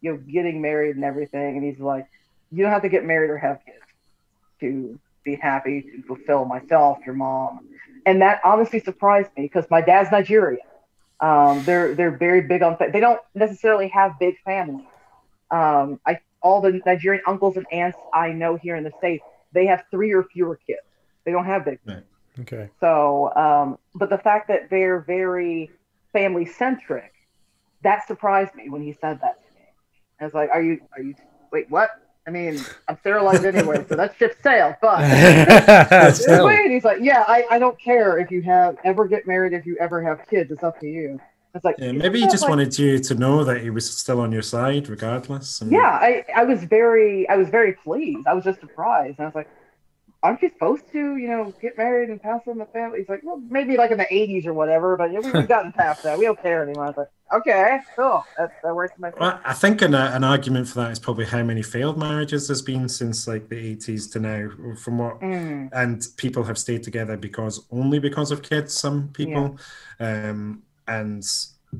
you know, getting married and everything? And he's like, you don't have to get married or have kids to. Be happy to fulfill myself, your mom, and that honestly surprised me because my dad's Nigerian. Um, they're they're very big on. They don't necessarily have big families. Um, I all the Nigerian uncles and aunts I know here in the States, they have three or fewer kids. They don't have big. Right. Okay. So, um, but the fact that they're very family centric, that surprised me when he said that to me. I was like, "Are you? Are you? Wait, what?" I mean, I'm sterilized anyway, so that ship sailed. But it's weird. He's like, yeah, I, I don't care if you have ever get married, if you ever have kids, it's up to you. It's like, yeah, maybe he just like, wanted you to know that he was still on your side, regardless. And... yeah, I, I was very, I was very pleased. I was just surprised. And I was like, aren't you supposed to, you know, get married and pass on the family? He's like, well, maybe like in the eighties or whatever, but yeah, we, we've gotten past that. We don't care anymore. I was like, okay, cool. That, that works for my family. Well, I think an, uh, an argument for that is probably how many failed marriages there's been since like the eighties to now, from what, mm. and people have stayed together because only because of kids, some people. Yeah. Um, and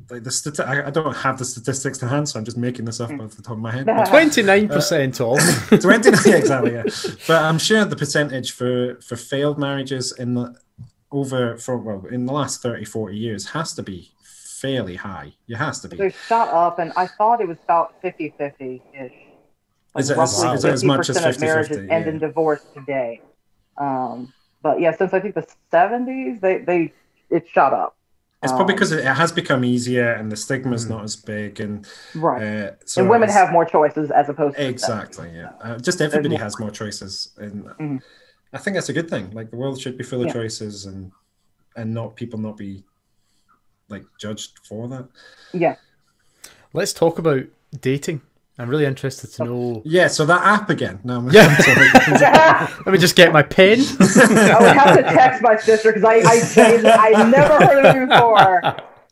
like the stati- I, I don't have the statistics to hand, so I'm just making this up off the top of my head. twenty-nine percent uh, all. twenty-nine, exactly, yeah. But I'm sure the percentage for, for failed marriages in the over for well in the last thirty, forty years has to be fairly high. It has to be. So shut up, and I thought it was about fifty-fifty-ish. Like is it as, wow. is it as much as fifty-fifty? Of marriages yeah. end in divorce today. Um, but yeah, since I think the seventies, they, they it shot up. It's probably because it has become easier and the stigma is mm. not as big. And right. uh, so and women have more choices as opposed to... Exactly, yeah. Uh, just everybody more. has more choices. And mm. I think that's a good thing. Like the world should be full of yeah. choices and and not people not be like judged for that. Yeah. Let's talk about dating. I'm really interested to know... Yeah, so that app again. No, I'm yeah. sorry. Let me just get my pen. I would have to text my sister because I, I, I never heard of it before.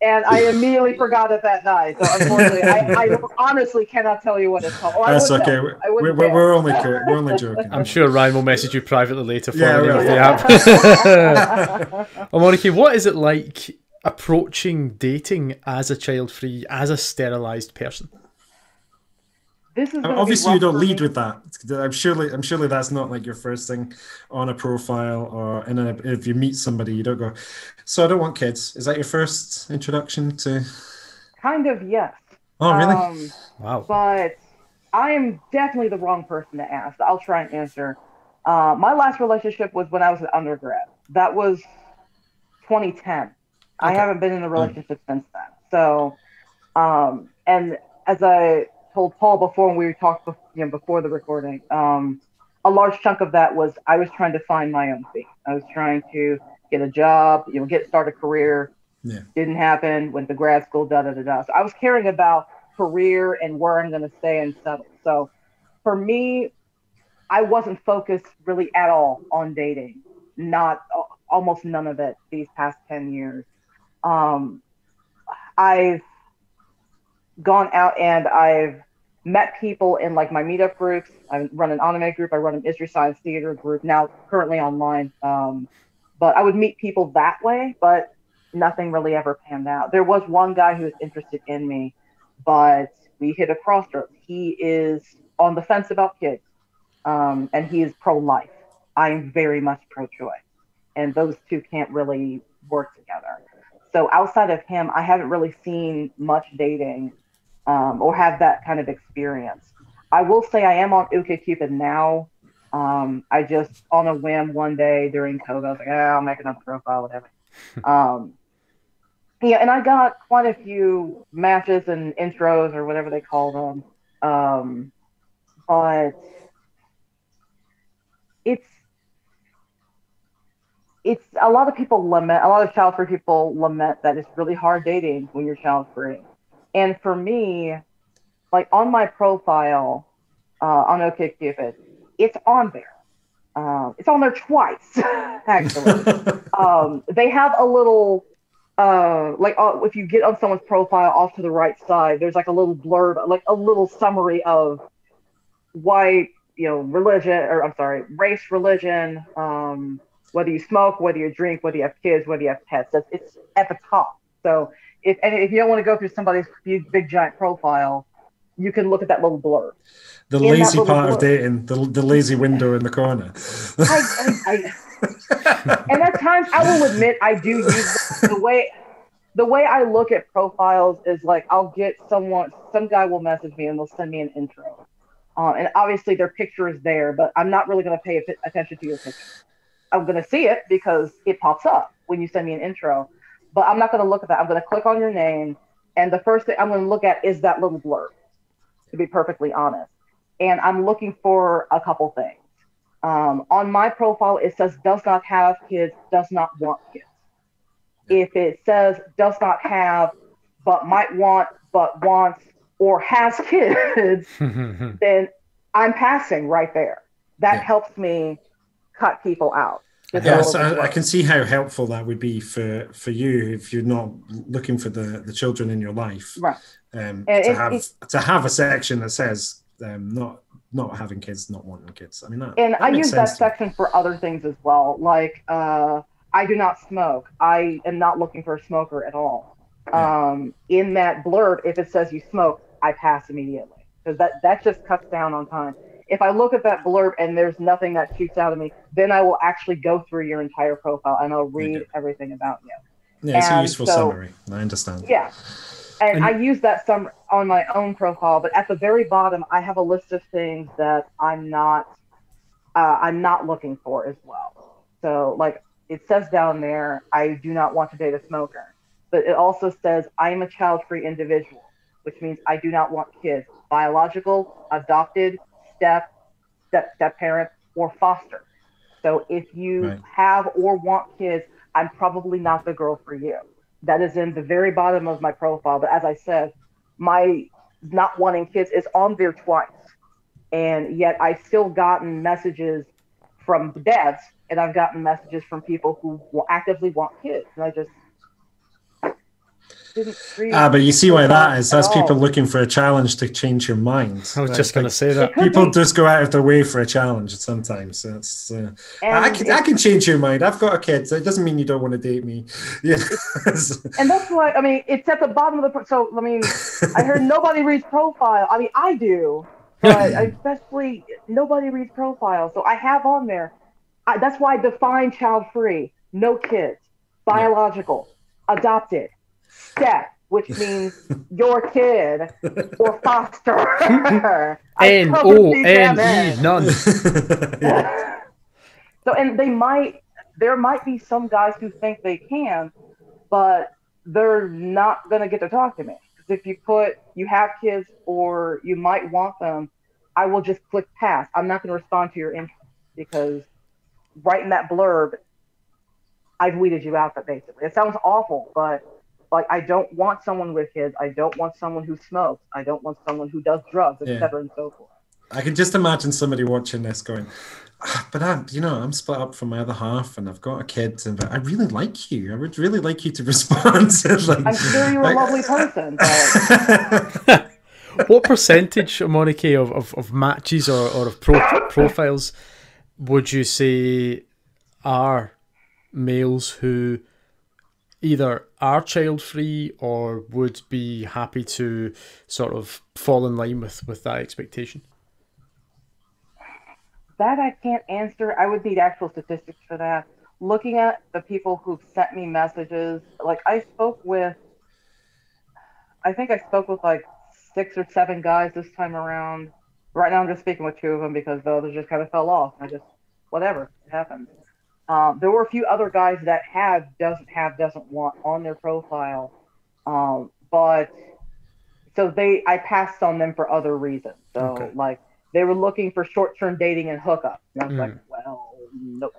And I immediately forgot it that night. So unfortunately, I, I honestly cannot tell you what it's called. Well, that's okay. We're, we're, we're, only, we're only joking. I'm sure Ryan will message you privately later for yeah, the name of the app. Omonike, what is it like approaching dating as a child-free, as a sterilised person? This is obviously you don't lead with that. I'm surely, I'm surely that's not like your first thing on a profile or in a. If you meet somebody, you don't go, so I don't want kids. Is that your first introduction to? Kind of, yes. Oh, really? Um, wow. But I am definitely the wrong person to ask. I'll try and answer. Uh, my last relationship was when I was an undergrad. That was twenty ten. Okay. I haven't been in a relationship mm. since then. So, um, and as I. told Paul before when we talked before, you know, before the recording, um, a large chunk of that was I was trying to find my own feet. I was trying to get a job, you know, get start a career. Yeah. Didn't happen. Went to grad school. Da da da da. So I was caring about career and where I'm going to stay and settle. So for me, I wasn't focused really at all on dating. Not almost none of it these past ten years. Um, I've gone out and I've met people in like my meetup groups. I run an anime group. I run an Essure Science Theater group now, currently online. Um, but I would meet people that way, but nothing really ever panned out. There was one guy who was interested in me, but we hit a crossroads. He is on the fence about kids, um, and he is pro-life. I'm very much pro-choice, and those two can't really work together. So outside of him, I haven't really seen much dating. Um, or have that kind of experience. I will say I am on OkCupid now. Um, I just, on a whim one day during COVID, I was like, oh, I'll make another profile, whatever. um, yeah, and I got quite a few matches and intros or whatever they call them. Um, but it's, it's a lot of people lament, a lot of child-free people lament that it's really hard dating when you're child-free. And for me, like on my profile, uh, on OkCupid, it's on there. Um, it's on there twice, actually. um, they have a little, uh, like uh, if you get on someone's profile off to the right side, there's like a little blurb, like a little summary of why, you know, religion, or I'm sorry, race, religion, um, whether you smoke, whether you drink, whether you have kids, whether you have pets. That's, it's at the top. So if and if you don't want to go through somebody's big giant profile, you can look at that little blurb. The in lazy part blurb. of dating, the the lazy window in the corner. I, I, I, and at times, I will admit, I do use the, the way the way I look at profiles is like I'll get someone, some guy will message me and they'll send me an intro, um, and obviously their picture is there, but I'm not really going to pay attention to your picture. I'm going to see it because it pops up when you send me an intro. But I'm not going to look at that. I'm going to click on your name. And the first thing I'm going to look at is that little blurb, to be perfectly honest. and I'm looking for a couple things. Um, on my profile, it says does not have kids, does not want kids. If it says does not have, but might want, but wants, or has kids, then I'm passing right there. That yeah. helps me cut people out. Yes, I, I can see how helpful that would be for, for you if you're not looking for the, the children in your life. Right. Um, to, it, have, it, to have a section that says um, not not having kids, not wanting kids. I mean, that, and that I use that section for other things as well. Like, uh, I do not smoke. I am not looking for a smoker at all. Yeah. Um, in that blurb, if it says you smoke, I pass immediately because that, that just cuts down on time. If I look at that blurb and there's nothing that shoots out of me, then I will actually go through your entire profile and I'll read okay. everything about you. Yeah, it's and a useful so, summary. I understand. Yeah. And, and I use that some on my own profile, but at the very bottom, I have a list of things that I'm not, uh, I'm not looking for as well. So like it says down there, I do not want to date a smoker, but it also says I am a child-free individual, which means I do not want kids, biological, adopted, Step, step, step parent, or foster. So if you right. have or want kids, I'm probably not the girl for you. That is in the very bottom of my profile. But as I said, my not wanting kids is on there twice. And yet I've still gotten messages from dads, and I've gotten messages from people who will actively want kids. And I just Ah, but you see why that is. That's people looking for a challenge to change your mind. I was like, just going to say that. People just go out of their way for a challenge sometimes. So it's, uh, I, can, I can change your mind. I've got a kid, so it doesn't mean you don't want to date me. Yeah. And that's why, I mean, it's at the bottom of the... So, I mean, I heard nobody reads profile. I mean, I do, but especially nobody reads profile. So I have on there. I, that's why I define child-free, no kids, biological, yeah. adopted. Step, which means your kid or foster. N O N E, none. Yeah. So, and they might, there might be some guys who think they can, but they're not going to get to talk to me. Because if you put, you have kids or you might want them, I will just click pass. I'm not going to respond to your interest because right in that blurb, I've weeded you out, basically. It sounds awful, but. Like, I don't want someone with kids. I don't want someone who smokes. I don't want someone who does drugs, et cetera, yeah. and so forth. I can just imagine somebody watching this going, ah, but I'm, you know, I'm split up from my other half and I've got a kid. And I really like you. I would really like you to respond. To, like, I'm sure you're like, a lovely person. But... What percentage, Omonike, of, of, of matches or, or of pro profiles would you say are males who... either are child-free or would be happy to sort of fall in line with, with that expectation? That I can't answer. I would need actual statistics for that. Looking at the people who've sent me messages, like I spoke with, I think I spoke with like six or seven guys this time around. Right now I'm just speaking with two of them because the others just kind of fell off. I just, whatever, it happens. Um, there were a few other guys that have, doesn't have, doesn't want on their profile. Um, but so they, I passed on them for other reasons. So okay. like they were looking for short-term dating and hookup. And I was mm. like, well, nope,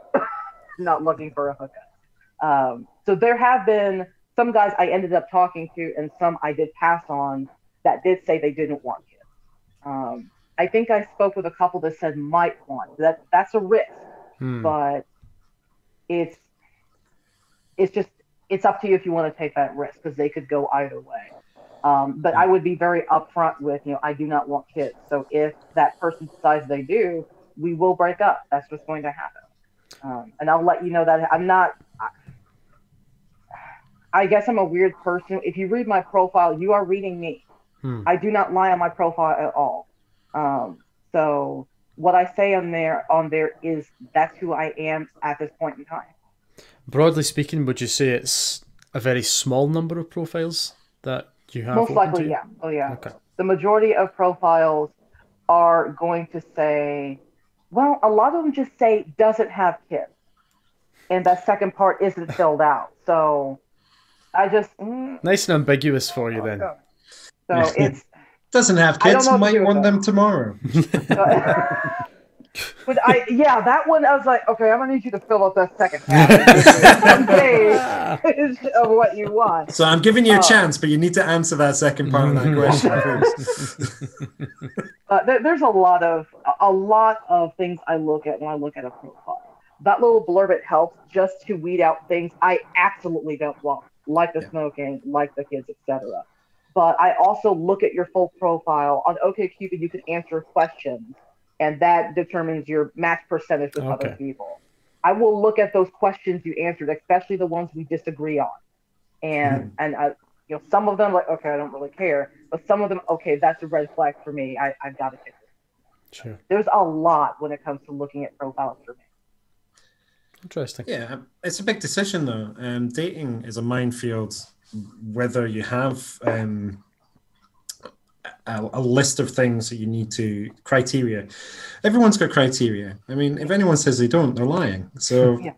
not looking for a hookup. Um, so there have been some guys I ended up talking to and some I did pass on that did say they didn't want kids. Um, I think I spoke with a couple that said might want. That, that's a risk, mm. but... It's, it's just, it's up to you if you want to take that risk because they could go either way. Um, but I would be very upfront with, you know, I do not want kids. So if that person decides they do, we will break up. That's what's going to happen. Um, and I'll let you know that I'm not, I, I guess I'm a weird person. If you read my profile, you are reading me. Hmm. I do not lie on my profile at all. Um, so... What I say on there on there is that's who I am at this point in time. Broadly speaking, would you say it's a very small number of profiles that you have? Most likely, yeah. Oh, yeah. Okay. The majority of profiles are going to say, well, a lot of them just say doesn't have kids. And that second part isn't filled out. So I just... Mm, nice and ambiguous for you then. So it's... Doesn't have kids, might want them tomorrow. But I, yeah, that one, I was like, okay, I'm going to need you to fill out that second half of what you want. So I'm giving you a uh, chance, but you need to answer that second part of that question first. Uh, there, there's a lot of, a lot of things I look at when I look at a profile. That little blurb, it helps just to weed out things I absolutely don't want, like the yeah. smoking, like the kids, et cetera. But I also look at your full profile. On OkCupid, you can answer questions, and that determines your match percentage with okay. other people. I will look at those questions you answered, especially the ones we disagree on. And mm. and I, you know, some of them, like, okay, I don't really care. But some of them, okay, that's a red flag for me. I, I've got to pick it. Sure. There's a lot when it comes to looking at profiles for me. Interesting. Yeah, it's a big decision, though. Um, dating is a minefield, whether you have... Um, A, a list of things that you need to criteria. Everyone's got criteria. I mean, if anyone says they don't, they're lying. So yeah.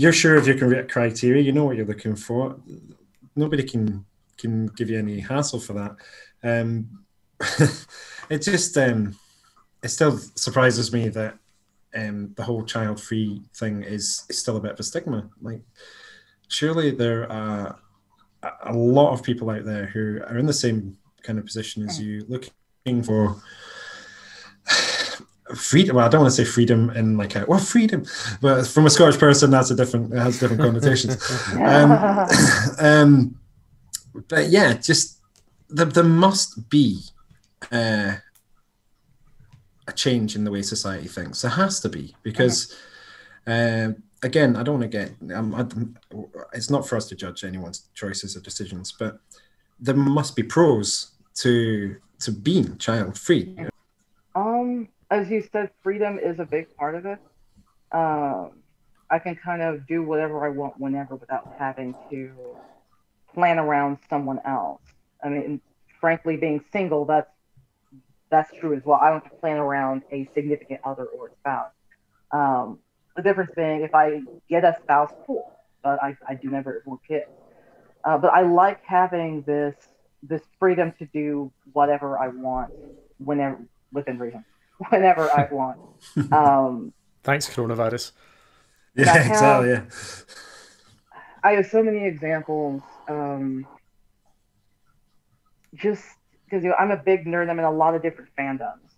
You're sure of your criteria. You know what you're looking for. Nobody can can give you any hassle for that. Um, it just um, it still surprises me that um, the whole child-free thing is, is still a bit of a stigma. Like, surely there are a lot of people out there who are in the same kind of position as you, looking for freedom. Well, I don't want to say freedom in like a, well, freedom, but from a Scottish person, that's a different, it has different connotations. um, um, but yeah, just there, there must be uh, a change in the way society thinks. There has to be, because okay. uh, again, I don't want to get, um, I, it's not for us to judge anyone's choices or decisions, but there must be pros to to being child free. Um, as you said, freedom is a big part of it. Um, I can kind of do whatever I want whenever without having to plan around someone else. I mean, frankly, being single, that's that's true as well. I don't have to plan around a significant other or a spouse. Um, the difference being, if I get a spouse, cool, but I, I do never want kids. Uh, but I like having this this freedom to do whatever I want, whenever, within reason, whenever I want. Um, Thanks, coronavirus. Yeah, I have, exactly. Yeah. I have so many examples. Um, just because you know, I'm a big nerd, I'm in a lot of different fandoms.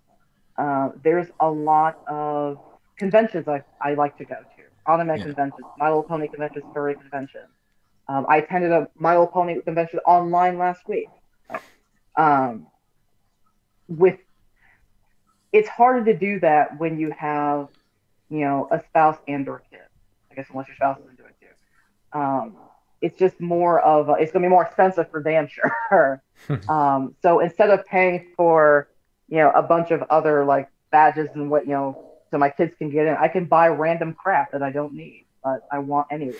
Uh, there's a lot of conventions I I like to go to. Anime yeah. conventions, My Little Pony conventions, furry conventions. Um, I attended a My Little Pony convention online last week. Um, with it's harder to do that when you have, you know, a spouse and or kid. I guess unless your spouse is doing it too. Um, it's just more of a, it's going to be more expensive for damn sure. um, so instead of paying for, you know, a bunch of other like badges and what you know, so my kids can get in, I can buy random crap that I don't need, but I want anyway.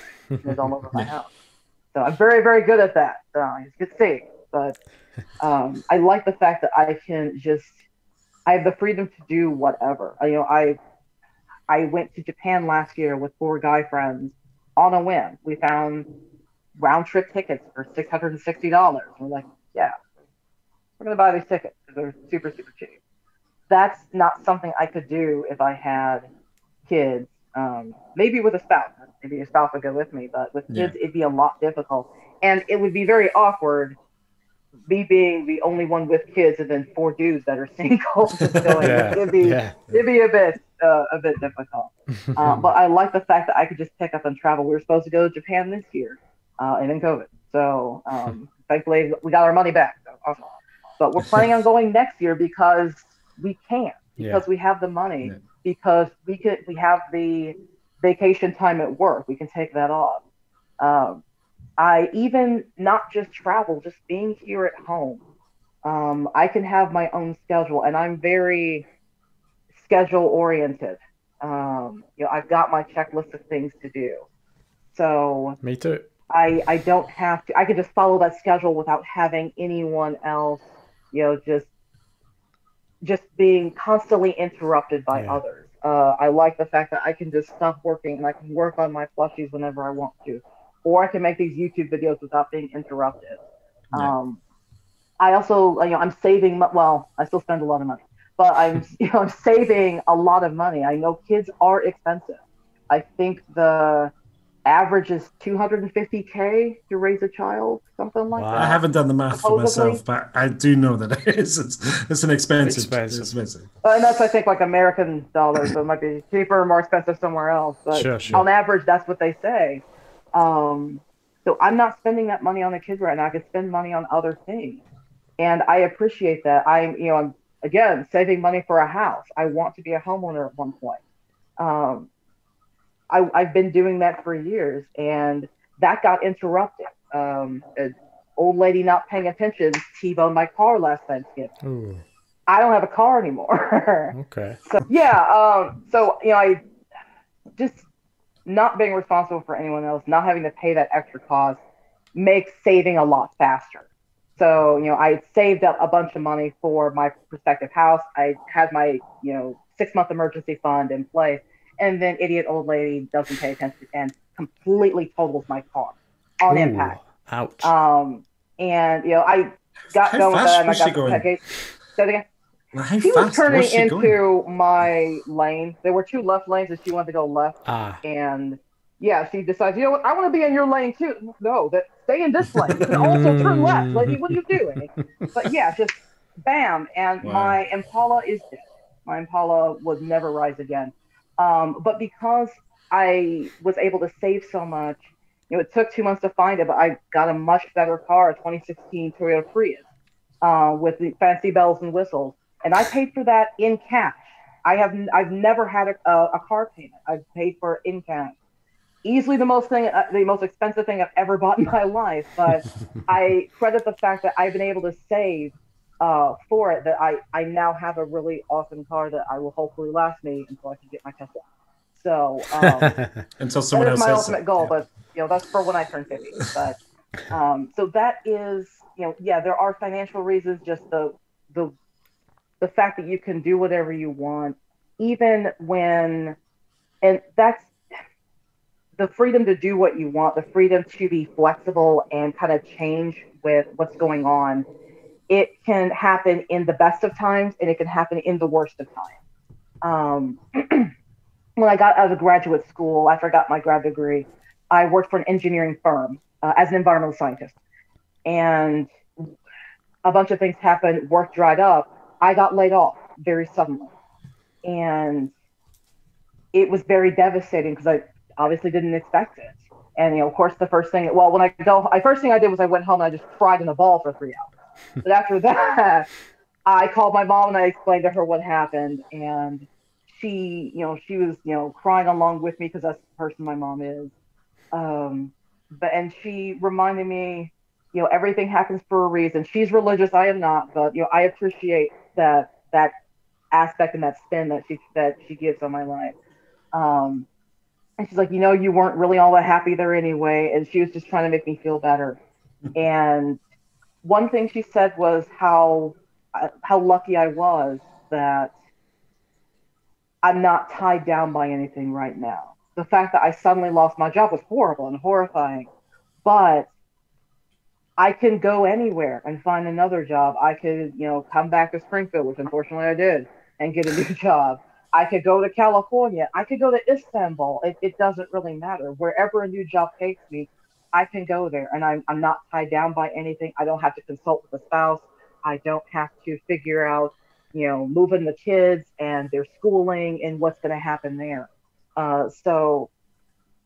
It's all over my house. So I'm very, very good at that. So it's good safe, but um, I like the fact that I can just, I have the freedom to do whatever. I, you know, I, I went to Japan last year with four guy friends on a whim. We found round trip tickets for six hundred sixty dollars. We're like, yeah, we're going to buy these tickets because they're super, super cheap. That's not something I could do if I had kids. Um, maybe with a spouse, maybe a spouse would go with me, but with kids, yeah. it'd be a lot difficult. And it would be very awkward, me being the only one with kids and then four dudes that are single. going. Yeah. It'd be, yeah. it'd be a bit, uh, a bit difficult. um, but I like the fact that I could just pick up and travel. We were supposed to go to Japan this year, uh, and then COVID. So, um, thankfully we got our money back. So awesome. But we're planning on going next year because we can, because yeah. we have the money. Yeah. Because we could, we have the vacation time at work, we can take that off. Um, I even not just travel, just being here at home. Um, I can have my own schedule, and I'm very schedule oriented. Um, you know, I've got my checklist of things to do. So me too. I I don't have to. I could just follow that schedule without having anyone else. You know, just. just being constantly interrupted by yeah. others. Uh, I like the fact that I can just stop working and I can work on my plushies whenever I want to, or I can make these YouTube videos without being interrupted. Yeah. Um, I also, you know, I'm saving, well, I still spend a lot of money, but I'm, you know, I'm saving a lot of money. I know kids are expensive. I think the average is two hundred fifty K to raise a child, something like well, that. I haven't done the math supposedly. for myself, but I do know that it is. It's, it's an expensive. Expensive. expensive. Uh, and that's, I think, like American dollars, so it might be cheaper or more expensive somewhere else. But sure, sure. on average, that's what they say. Um, so I'm not spending that money on the kids right now. I could spend money on other things. And I appreciate that. I'm, you know, I'm, again, saving money for a house. I want to be a homeowner at one point. Um, I, I've been doing that for years, and that got interrupted. Um, an old lady not paying attention T-boned my car last Thanksgiving. Ooh. I don't have a car anymore. Okay. So yeah. Um, so you know, I just not being responsible for anyone else, not having to pay that extra cost, makes saving a lot faster. So you know, I saved up a bunch of money for my prospective house. I had my you know six month emergency fund in place. And then idiot old lady doesn't pay attention and completely totals my car on Ooh, impact. Ouch. Um, and, you know, I got How going with that. And I got the that again. How she was turning was she into going? my lane. There were two left lanes and she wanted to go left. Ah. And, yeah, she decides, you know what, I want to be in your lane too. No, that stay in this lane. You can also turn left. Lady, what are you doing? But, yeah, just bam. And wow. my Impala is dead. My Impala would never rise again. Um, but because I was able to save so much, you know, it took two months to find it, but I got a much better car, a twenty sixteen Toyota Prius, uh, with the fancy bells and whistles. And I paid for that in cash. I have, I've never had a, a, a car payment. I've paid for it in cash. Easily the most thing, uh, the most expensive thing I've ever bought in my life. But I credit the fact that I've been able to save Uh, for it, that I, I now have a really awesome car that I will hopefully last me until I can get my Tesla. So um, until someone else has it. That is my ultimate goal, yeah. But you know that's for when I turn fifty. But um, so that is you know yeah, there are financial reasons, just the the the fact that you can do whatever you want, even when, and that's the freedom to do what you want, the freedom to be flexible and kind of change with what's going on. It can happen in the best of times, and it can happen in the worst of times. Um, when I got out of graduate school, after I got my grad degree, I worked for an engineering firm uh, as an environmental scientist. And a bunch of things happened. Work dried up. I got laid off very suddenly. And it was very devastating because I obviously didn't expect it. And, you know, of course, the first thing, well, when I go, the first thing I did was I went home and I just cried in a ball for three hours. But after that, I called my mom and I explained to her what happened. And she, you know, she was, you know, crying along with me because that's the person my mom is. Um, but and she reminded me, you know, everything happens for a reason. She's religious. I am not. But, you know, I appreciate that that aspect and that spin that she that she gives on my life. Um, and she's like, you know, you weren't really all that happy there anyway. And she was just trying to make me feel better. And one thing she said was how uh, how lucky I was that I'm not tied down by anything right now. The fact that I suddenly lost my job was horrible and horrifying, but I can go anywhere and find another job. I could, you know, come back to Springfield, which unfortunately I did, and get a new job. I could go to California. I could go to Istanbul. It, it doesn't really matter. Wherever a new job takes me, I can go there, and I'm, I'm not tied down by anything. I don't have to consult with a spouse. I don't have to figure out, you know, moving the kids and their schooling and what's going to happen there. Uh, so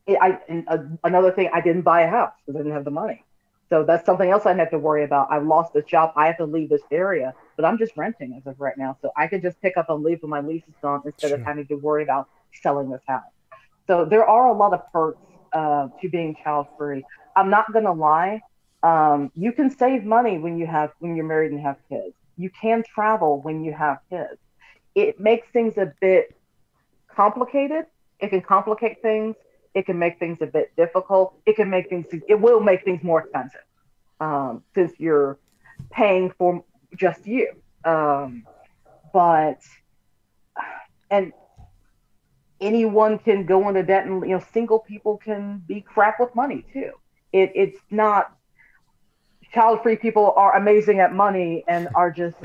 it, I, and, uh, another thing, I didn't buy a house because I didn't have the money. So that's something else I have to worry about. I lost this job. I have to leave this area, but I'm just renting as of right now. So I can just pick up and leave when my lease is gone instead sure. of having to worry about selling this house. So there are a lot of perks Uh, to being child-free. I'm not going to lie. Um, you can save money when you have when you're married and have kids. You can travel when you have kids. It makes things a bit complicated. It can complicate things. It can make things a bit difficult. It can make things. It will make things more expensive um, since you're paying for just you. Um, but and. Anyone can go into debt, and you know, single people can be crap with money too. It it's not. child-free people are amazing at money and are just,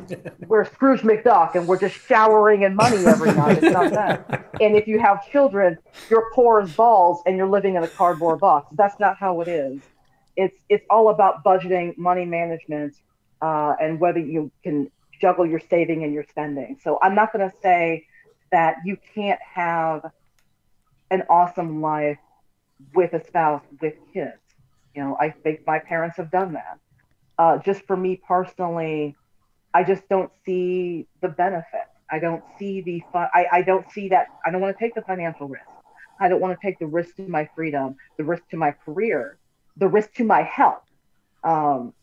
we're Scrooge McDuck and we're just showering in money every night. It's not that. And if you have children, you're poor as balls and you're living in a cardboard box. That's not how it is. It's, it's all about budgeting, money management, uh, and whether you can juggle your saving and your spending. So I'm not going to say that you can't have an awesome life with a spouse, with kids. You know, I think my parents have done that. Uh, just for me personally, I just don't see the benefit. I don't see the fun. I, I don't see that. I don't want to take the financial risk. I don't want to take the risk to my freedom, the risk to my career, the risk to my health. Um,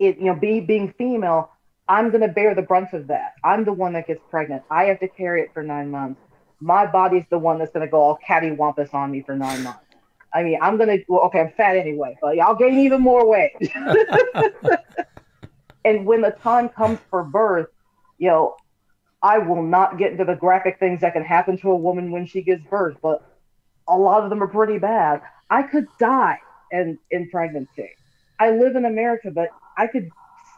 it, you know, be, being female, I'm going to bear the brunt of that. I'm the one that gets pregnant. I have to carry it for nine months. My body's the one that's going to go all cattywampus on me for nine months. I mean, I'm going to, well, okay, I'm fat anyway, but I'll gain even more weight. And when the time comes for birth, you know, I will not get into the graphic things that can happen to a woman when she gives birth, but a lot of them are pretty bad. I could die in, in pregnancy. I live in America, but I could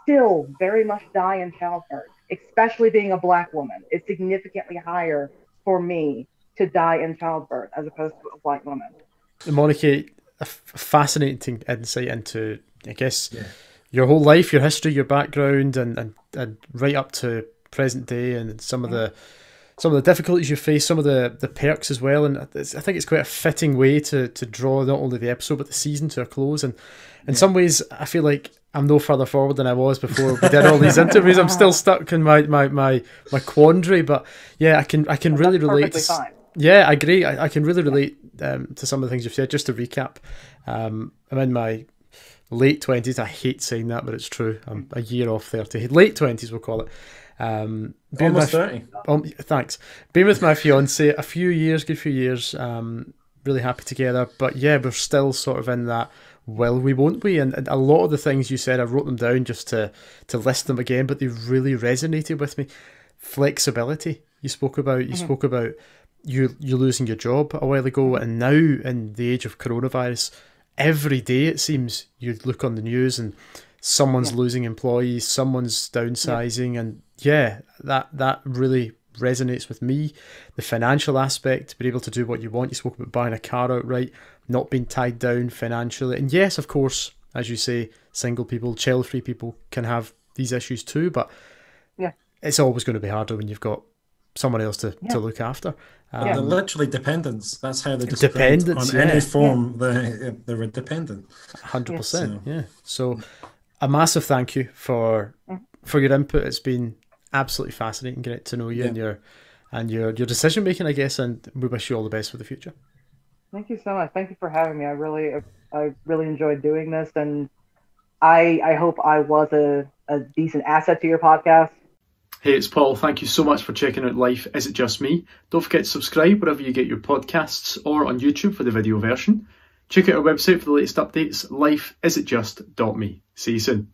still very much die in childbirth, especially being a Black woman. It's significantly higher for me to die in childbirth as opposed to a White woman. Omonike, a f- fascinating insight into, I guess, yeah. your whole life, your history, your background, and, and, and right up to present day, and some of the some of the difficulties you face, some of the, the perks as well. And it's, I think it's quite a fitting way to to draw not only the episode but the season to a close. And in yeah. some ways, I feel like I'm no further forward than I was before we did all these interviews. I'm still stuck in my my my, my quandary, but yeah, I can I can well, really relate. To, yeah, I agree. I, I can really relate. Um, to some of the things you've said. Just to recap, um, I'm in my late twenties. I hate saying that, but it's true. I'm a year off thirty. Late twenties, we'll call it. Um, Almost thirty. Um, thanks. Being with my fiance a few years, good few years. Um, really happy together. But yeah, we're still sort of in that will we, won't we? And, and a lot of the things you said, I wrote them down just to to list them again. But they really resonated with me. Flexibility. You spoke about. You mm-hmm. spoke about. you you're losing your job a while ago, and now in the age of coronavirus, every day it seems you look on the news and someone's yeah. losing employees, someone's downsizing, yeah. and yeah, that that really resonates with me. The financial aspect, to be able to do what you want. You spoke about buying a car outright, not being tied down financially, and yes, of course, as you say, single people, child-free people can have these issues too, but yeah, it's always going to be harder when you've got someone else to, yeah. to look after. Um, yeah. They're literally dependents. That's how they're described. Dependents, on yeah. any form, yeah. they're, they're dependent. one hundred percent, so. yeah. So a massive thank you for for your input. It's been absolutely fascinating getting to know you yeah. and your and your, your decision-making, I guess, and we wish you all the best for the future. Thank you so much. Thank you for having me. I really I really enjoyed doing this, and I, I hope I was a, a decent asset to your podcast. Hey, it's Paul. Thank you so much for checking out Life Is It Just Me? Don't forget to subscribe wherever you get your podcasts or on YouTube for the video version. Check out our website for the latest updates, life is it just dot me. See you soon.